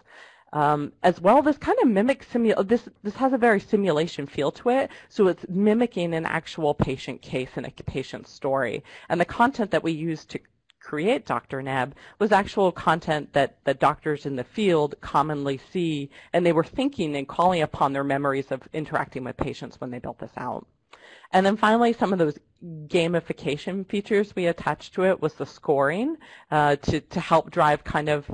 As well, this kind of mimics this has a very simulation feel to it, so it's mimicking an actual patient case and a patient story, and the content that we use to create Dr. Neb was actual content that the doctors in the field commonly see, and they were thinking and calling upon their memories of interacting with patients when they built this out. And then finally, some of those gamification features we attached to it was the scoring to help drive kind of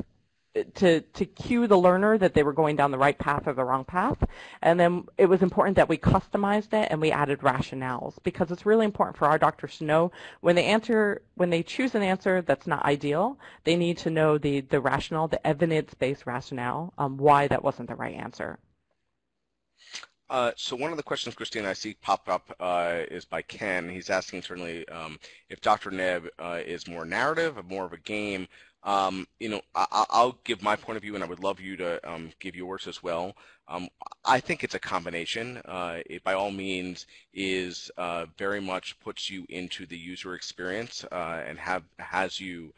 to cue the learner that they were going down the right path or the wrong path. And then it was important that we customized it and we added rationales, because it's really important for our doctors to know when they answer, when they choose an answer that's not ideal, they need to know the rationale, the evidence-based rationale, why that wasn't the right answer. So one of the questions, Christina, I see pop up is by Ken. He's asking certainly if Dr. Neb is more narrative or more of a game. You know, I'll give my point of view, and I would love you to give yours as well. I think it's a combination. It, by all means, is very much puts you into the user experience and has you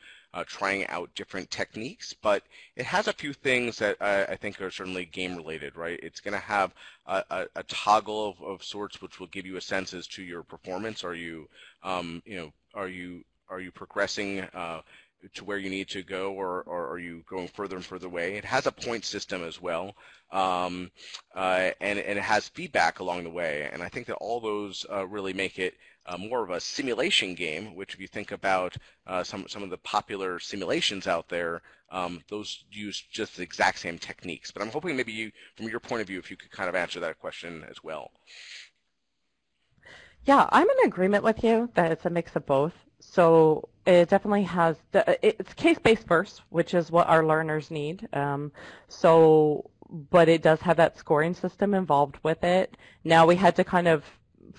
trying out different techniques, but it has a few things that I think are certainly game related, right? It's going to have a toggle of sorts, which will give you a sense as to your performance. Are you, you know, are you progressing to where you need to go, or are you going further and further away? It has a point system as well, and it has feedback along the way. And I think that all those really make it more of a simulation game, which if you think about some of the popular simulations out there, those use just the exact same techniques. But I'm hoping maybe you, from your point of view, if you could kind of answer that question as well. Yeah, I'm in agreement with you that it's a mix of both. So it definitely has, it's case-based first, which is what our learners need. But it does have that scoring system involved with it. Now we had to kind of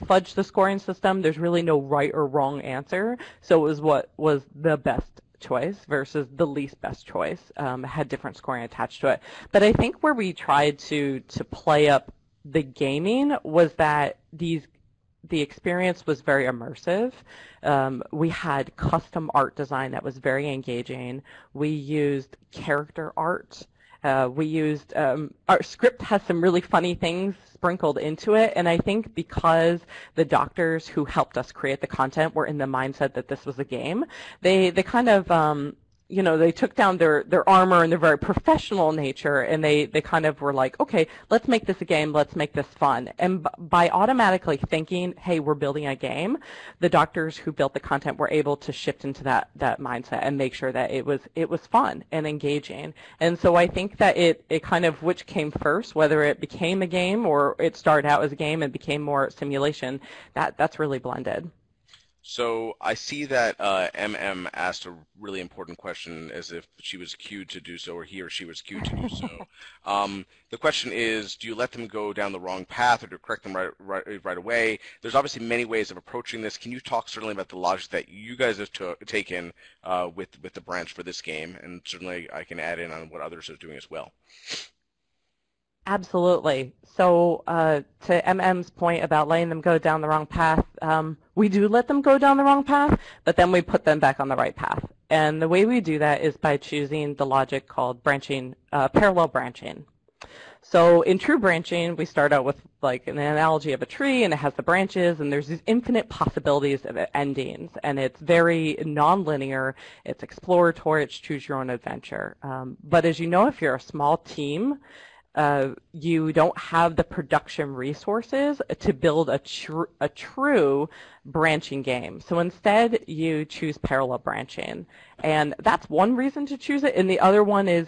fudge the scoring system. There's really no right or wrong answer. So it was what was the best choice versus the least best choice, had different scoring attached to it. But I think where we tried to play up the gaming was that the experience was very immersive. We had custom art design that was very engaging. We used character art. We used, our script has some really funny things sprinkled into it, and I think because the doctors who helped us create the content were in the mindset that this was a game, they kind of, you know, they took down their armor and their very professional nature, and they kind of were like, okay, let's make this a game, let's make this fun. And by automatically thinking, hey, we're building a game, the doctors who built the content were able to shift into that mindset and make sure that it was fun and engaging. And so I think that it kind of, which came first, whether it became a game or it started out as a game and became more simulation, that's really blended. So I see that MM asked a really important question, as if she was cued to do so, or he or she was cued to do so. The question is, do you let them go down the wrong path, or do you correct them right away? There's obviously many ways of approaching this. Can you talk certainly about the logic that you guys have taken with the branch for this game? And certainly I can add in on what others are doing as well. Absolutely. So to MM's point about letting them go down the wrong path, we do let them go down the wrong path, but then we put them back on the right path. And the way we do that is by choosing the logic called branching, parallel branching. So in true branching, we start out with like an analogy of a tree, and it has the branches, and there's these infinite possibilities of endings, and it's very nonlinear, it's exploratory, it's choose your own adventure. But as you know, if you're a small team, you don't have the production resources to build a true branching game. So instead, you choose parallel branching. And that's one reason to choose it. And the other one is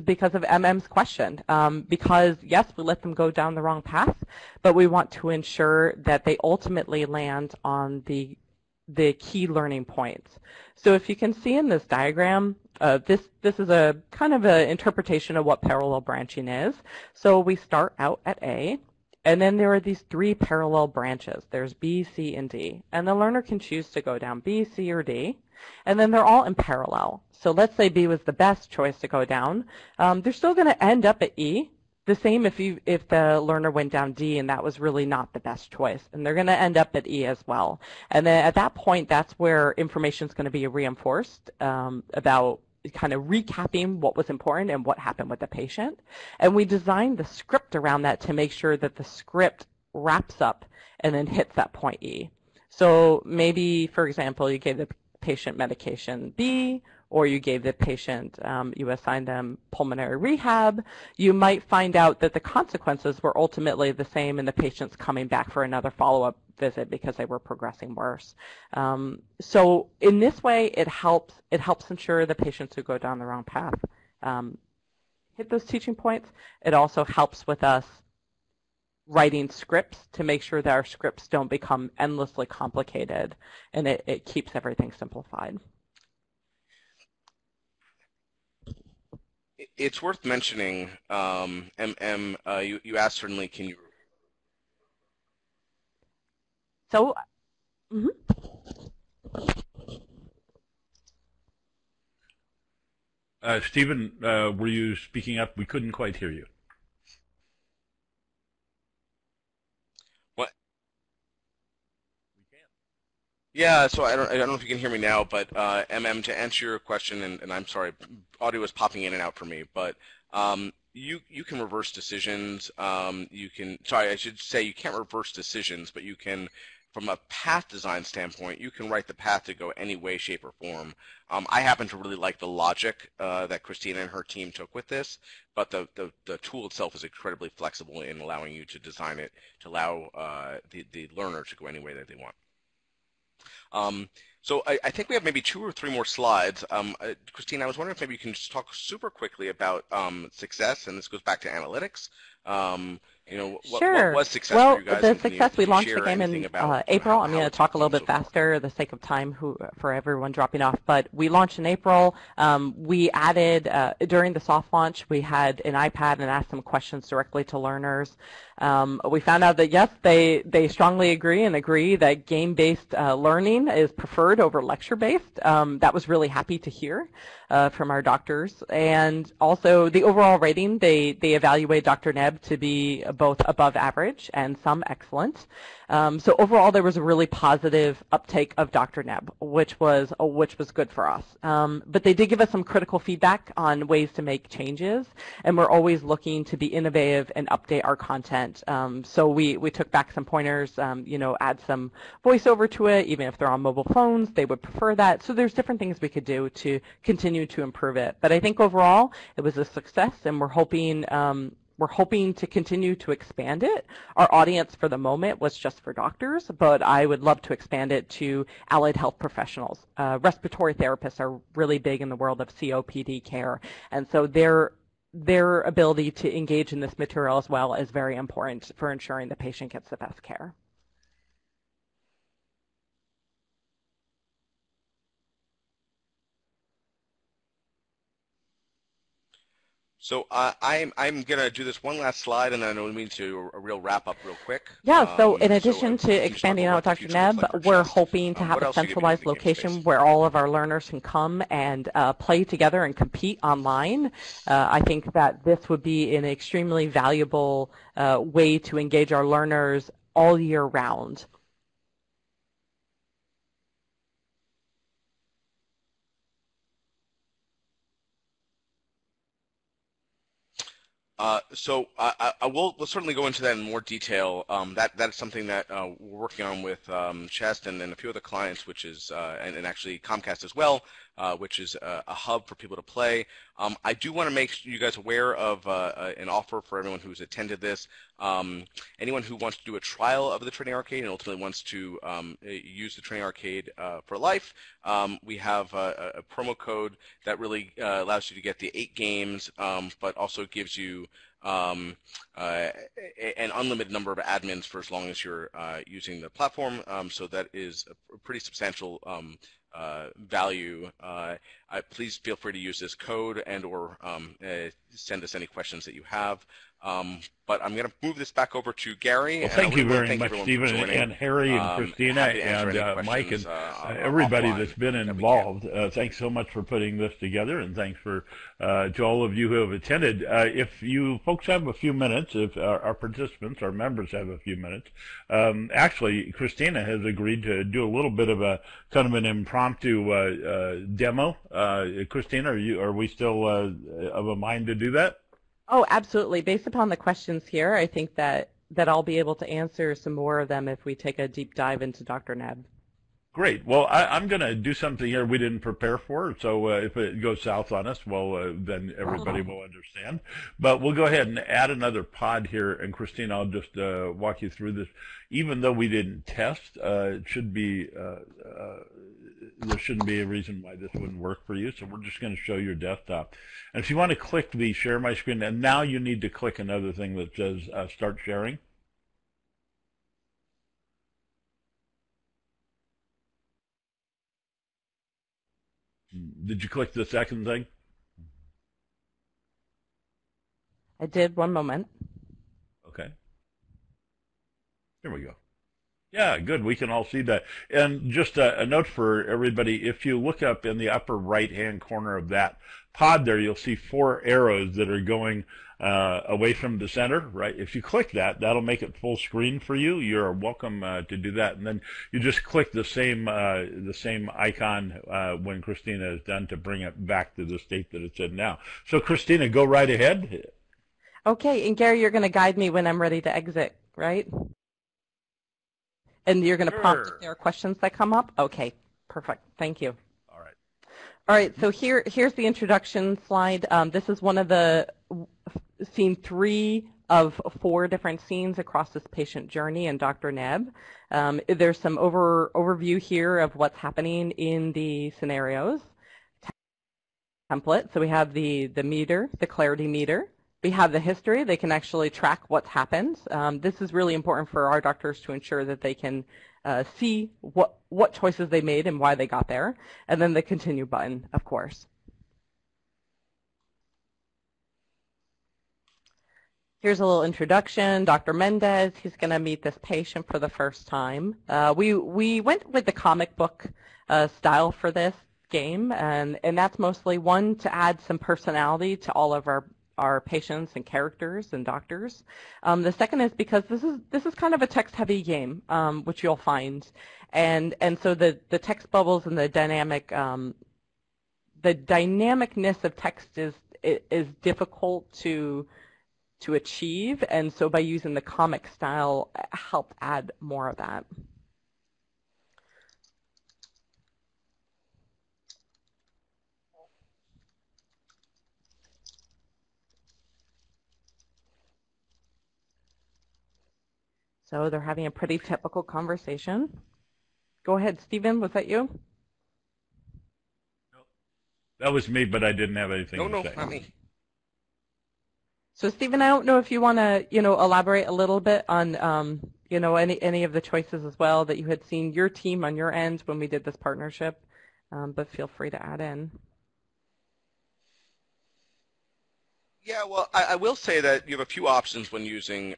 because of MM's question. Because, yes, we let them go down the wrong path, but we want to ensure that they ultimately land on the key learning points. So if you can see in this diagram, this is a kind of an interpretation of what parallel branching is. So we start out at A, and then there are these three parallel branches. There's B, C, and D. And the learner can choose to go down B, C, or D. And then they're all in parallel. So let's say B was the best choice to go down. They're still going to end up at E. The same if the learner went down D and that was really not the best choice, and they're going to end up at E as well. And then at that point, that's where information is going to be reinforced about kind of recapping what was important and what happened with the patient. And we designed the script around that to make sure that the script wraps up and then hits that point E. So maybe, for example, you gave the patient medication B, or you gave the patient, you assigned them pulmonary rehab. You might find out that the consequences were ultimately the same, and the patient's coming back for another follow-up visit because they were progressing worse. So in this way, it helps ensure the patients who go down the wrong path hit those teaching points. It also helps with us writing scripts to make sure that our scripts don't become endlessly complicated, and it keeps everything simplified. It's worth mentioning, you asked certainly, can you? So, Stephen, were you speaking up? We couldn't quite hear you. What? We can. Yeah. So I don't know if you can hear me now, but to answer your question, and I'm sorry, audio is popping in and out for me, but you can reverse decisions. You can. Sorry, I should say you can't reverse decisions, but you can. From a path design standpoint, you can write the path to go any way, shape, or form. I happen to really like the logic that Christina and her team took with this, but the tool itself is incredibly flexible in allowing you to design it to allow the learner to go any way that they want. So I think we have maybe 2 or 3 more slides. Christina, I was wondering if maybe you can just talk super quickly about success, and this goes back to analytics. You know, what was success for you guys? Well, the success, we launched the game in April. I'm going to talk a little bit faster for the sake of time for everyone dropping off. But we launched in April. We added, during the soft launch, we had an iPad and asked some questions directly to learners. We found out that, yes, they strongly agree that game-based learning is preferred over lecture-based. That was really happy to hear from our doctors. And also the overall rating, they evaluate Dr. Neb to be both above average and some excellent. So overall, there was a really positive uptake of Dr. Neb, which was good for us. But they did give us some critical feedback on ways to make changes, and we're always looking to be innovative and update our content. So we took back some pointers, you know, add some voiceover to it. Even if they're on mobile phones, they would prefer that. So there's different things we could do to continue to improve it. But I think overall, it was a success, and we're hoping. We're hoping to continue to expand it. Our audience for the moment was just for doctors, but I would love to expand it to allied health professionals. Respiratory therapists are really big in the world of COPD care, and so their ability to engage in this material as well is very important for ensuring the patient gets the best care. So I'm going to do this one last slide, and then we need to a real wrap up real quick. Yeah, so in addition to expanding out Dr. Neb, we're hoping to have a centralized location where all of our learners can come and play together and compete online. I think that this would be an extremely valuable way to engage our learners all year round. We'll certainly go into that in more detail. That is something that we're working on with Chest and a few other clients, which is and actually Comcast as well, which is a hub for people to play. I do want to make you guys aware of an offer for everyone who's attended this. Anyone who wants to do a trial of the Training Arcade and ultimately wants to use the Training Arcade for life, we have a promo code that really allows you to get the 8 games, but also gives you an unlimited number of admins for as long as you're using the platform. So that is a pretty substantial value. Please feel free to use this code and or send us any questions that you have. But I'm going to move this back over to Gary. Well, thank you very much, Stephen, and Harry and Christina and Mike and everybody that's been involved. Thanks so much for putting this together, and thanks for to all of you who have attended. If you folks have a few minutes, if our participants, our members have a few minutes, actually Christina has agreed to do a little bit of a kind of an impromptu demo. Christina, are we still of a mind to do that? Oh, absolutely. Based upon the questions here, I think that I'll be able to answer some more of them if we take a deep dive into Dr. Neb. Great. Well, I'm going to do something here we didn't prepare for, so if it goes south on us, well, then everybody will understand. But we'll go ahead and add another pod here, and Christina, I'll just walk you through this. Even though we didn't test, it should be there shouldn't be a reason why this wouldn't work for you. So we're just going to show your desktop. And if you want to click the share my screen, and now you need to click another thing that says start sharing. Did you click the second thing? I did. One moment. Okay. Here we go. Yeah, good. We can all see that. And just a note for everybody, if you look up in the upper right-hand corner of that pod there, you'll see 4 arrows that are going away from the center, right? If you click that, that'll make it full screen for you. You're welcome to do that. And then you just click the same icon when Christina is done to bring it back to the state that it's in now. So, Christina, go right ahead. Okay. And, Gary, you're going to guide me when I'm ready to exit, right? And you're going to prompt if there are questions that come up? Okay, perfect. Thank you. All right. All right, so here's the introduction slide. This is one of the scene 3 of 4 different scenes across this patient journey in Dr. Neb. There's some overview here of what's happening in the scenarios template. So we have the meter, the clarity meter. We have the history. They can actually track what's happened. This is really important for our doctors to ensure that they can see what choices they made and why they got there. And then the continue button, of course. Here's a little introduction. Dr. Mendez, he's going to meet this patient for the first time. We went with the comic book style for this game, and that's mostly, one, to add some personality to all of our patients and characters and doctors. The second is because this is kind of a text-heavy game, which you'll find, and so the text bubbles and the dynamicness of text is difficult to achieve, and so by using the comic style, it helped add more of that. So they're having a pretty typical conversation. Go ahead, Stephen. Was that you? No, that was me, but I didn't have anything to say. No, not me. So, Stephen, I don't know if you want to, elaborate a little bit on, any of the choices as well that you had seen your team on your end when we did this partnership, but feel free to add in. Yeah, well, I will say that you have a few options when using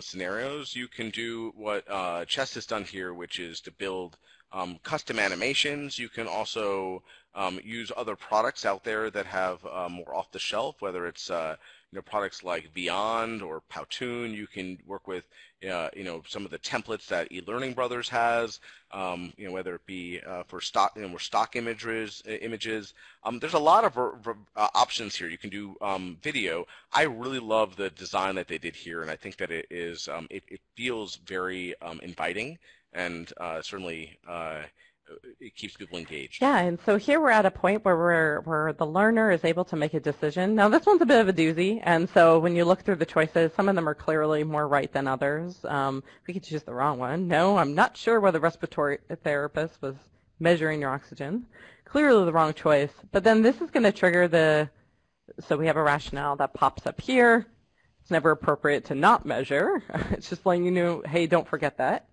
scenarios. You can do what Chess has done here, which is to build custom animations. You can also use other products out there that have more off the shelf, whether it's products like Beyond or Powtoon. You can work with some of the templates that eLearning Brothers has. Whether it be for stock, more stock images. There's a lot of options here. You can do video. I really love the design that they did here, and I think that it is it feels very inviting, and certainly it keeps people engaged. Yeah, and so here we're at a point where the learner is able to make a decision. Now this one's a bit of a doozy, and so when you look through the choices, some of them are clearly more right than others. We could choose the wrong one. No, I'm not sure whether respiratory therapist was measuring your oxygen. Clearly the wrong choice. But then this is going to trigger so we have a rationale that pops up here. It's never appropriate to not measure. It's just letting you know, hey, don't forget that.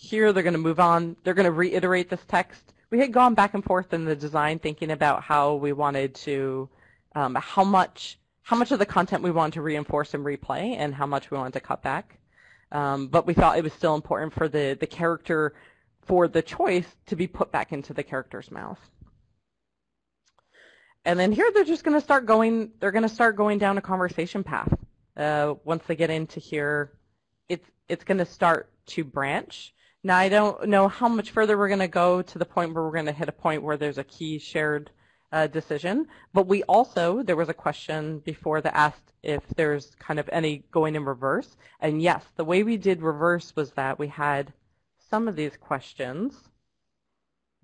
Here they're going to move on. They're going to reiterate this text. We had gone back and forth in the design thinking about how we wanted to, how much of the content we wanted to reinforce and replay and how much we wanted to cut back. But we thought it was still important for the character, for the choice to be put back into the character's mouth. And then here they're just going to start going, down a conversation path. Once they get into here, it's going to start to branch. Now, I don't know how much further we're going to go to the point where we're going to hit a point where there's a key shared decision, but we also, there was a question before that asked if there's kind of any going in reverse, and yes, the way we did reverse was that we had some of these questions,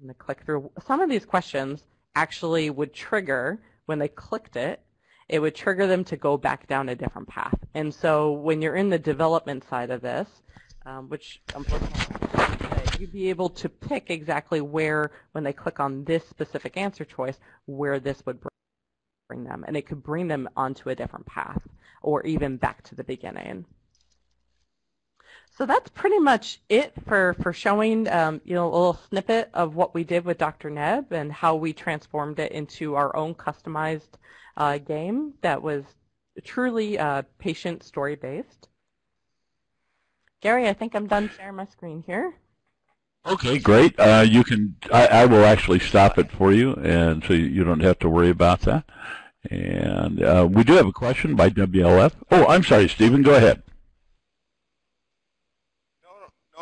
I'm going to click through, some of these questions actually would trigger, when they clicked it, it would trigger them to go back down a different path. And so when you're in the development side of this, which unfortunately you'd be able to pick exactly where, when they click on this specific answer choice, where this would bring them. And it could bring them onto a different path or even back to the beginning. So that's pretty much it for showing a little snippet of what we did with Dr. Neb and how we transformed it into our own customized game that was truly patient story based. Gary, I think I'm done sharing my screen here. Okay, great. You can. I will actually stop it for you, and so you don't have to worry about that. And we do have a question by WLF. Oh, I'm sorry, Stephen. Go ahead.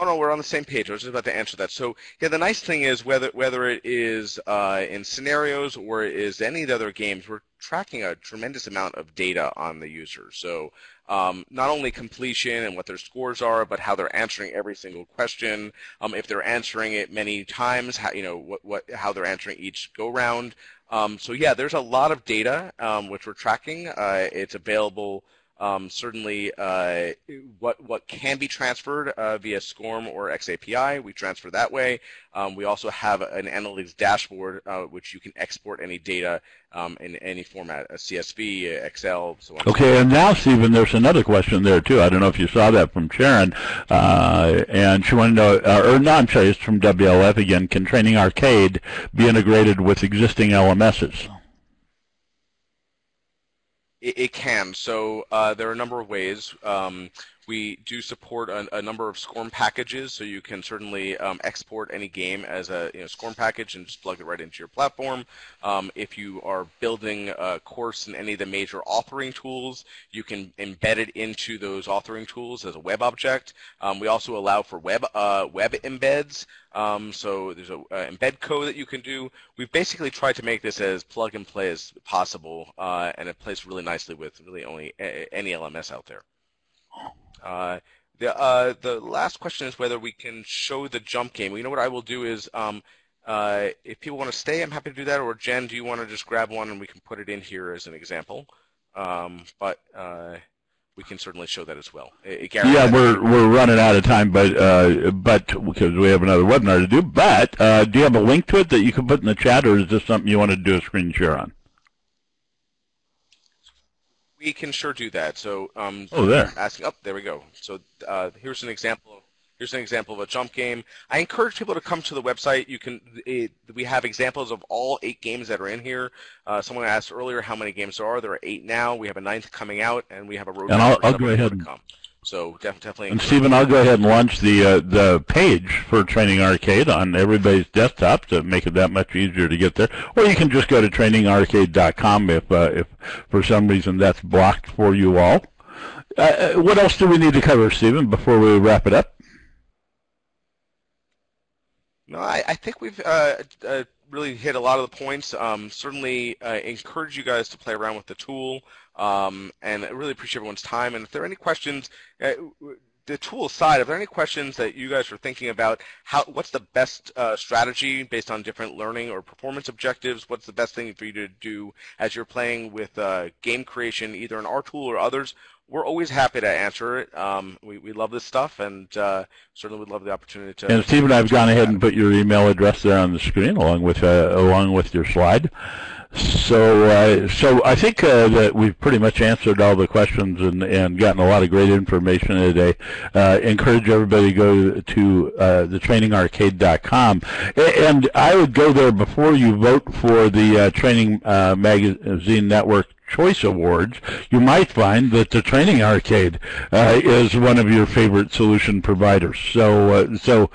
No, we're on the same page. I was just about to answer that. So, yeah, the nice thing is whether it is in scenarios or it is any of the other games, we're tracking a tremendous amount of data on the user. So not only completion and what their scores are, but how they're answering every single question, if they're answering it many times, how, you know, how they're answering each go-round. So, yeah, there's a lot of data which we're tracking. It's available. Certainly, what can be transferred via SCORM or XAPI, we transfer that way. We also have an analytics dashboard which you can export any data in any format, a CSV, Excel, so on. Okay, and now, Stephen, there's another question there too. I don't know if you saw that from Sharon, and she wanted to know, or no, I'm sorry, it's from WLF again. Can Training Arcade be integrated with existing LMSs? It can. So there are a number of ways. We do support a number of SCORM packages, so you can certainly export any game as a SCORM package and just plug it right into your platform. If you are building a course in any of the major authoring tools, you can embed it into those authoring tools as a web object. We also allow for web embeds. So there's an embed code that you can do. We've basically tried to make this as plug and play as possible, and it plays really nicely with really only any LMS out there. The last question is whether we can show the jump game. You know what I will do is, if people want to stay, I'm happy to do that. Or Jen, do you want to just grab one and we can put it in here as an example? We can certainly show that as well. Yeah, we're running out of time, but because we have another webinar to do. But do you have a link to it that you can put in the chat, or is this something you want to do a screen share on? We can sure do that. So there we go. So here's an example. Here's an example of a jump game. I encourage people to come to the website. You can. We have examples of all 8 games that are in here. Someone asked earlier how many games there are. There are 8 now. We have a 9th coming out, and we have a roadmap. And I'll go ahead and come. So definitely. And Stephen, I'll go ahead and launch the page for Training Arcade on everybody's desktop to make it that much easier to get there. Or you can just go to trainingarcade.com if for some reason that's blocked for you all. What else do we need to cover, Stephen, before we wrap it up? No, I think we've really hit a lot of the points. Certainly encourage you guys to play around with the tool. And I really appreciate everyone's time. And if there are any questions, the tool side, if there are any questions that you guys are thinking about, what's the best strategy based on different learning or performance objectives? What's the best thing for you to do as you're playing with game creation, either in our tool or others? We're always happy to answer it. We love this stuff, and certainly would love the opportunity to. And Stephen, I've gone ahead and put your email address there on the screen, along with your slide. So, I think that we've pretty much answered all the questions and gotten a lot of great information today. Encourage everybody to go to thetrainingarcade.com, and I would go there before you vote for the Training Magazine Network Choice Awards. You might find that the Training Arcade is one of your favorite solution providers. So,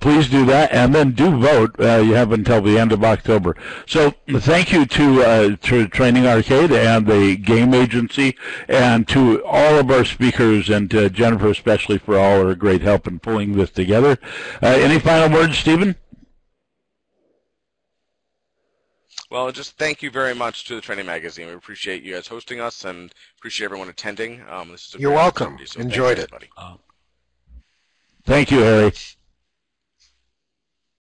please do that, and then do vote. You have until the end of October. So, thank you to Training Arcade and the Game Agency, and to all of our speakers, and to Jennifer especially for all her great help in pulling this together. Any final words, Stephen? Well, just thank you very much to the Training Magazine. We appreciate you guys hosting us and appreciate everyone attending. You're welcome. Enjoyed it. Thank you, Harry.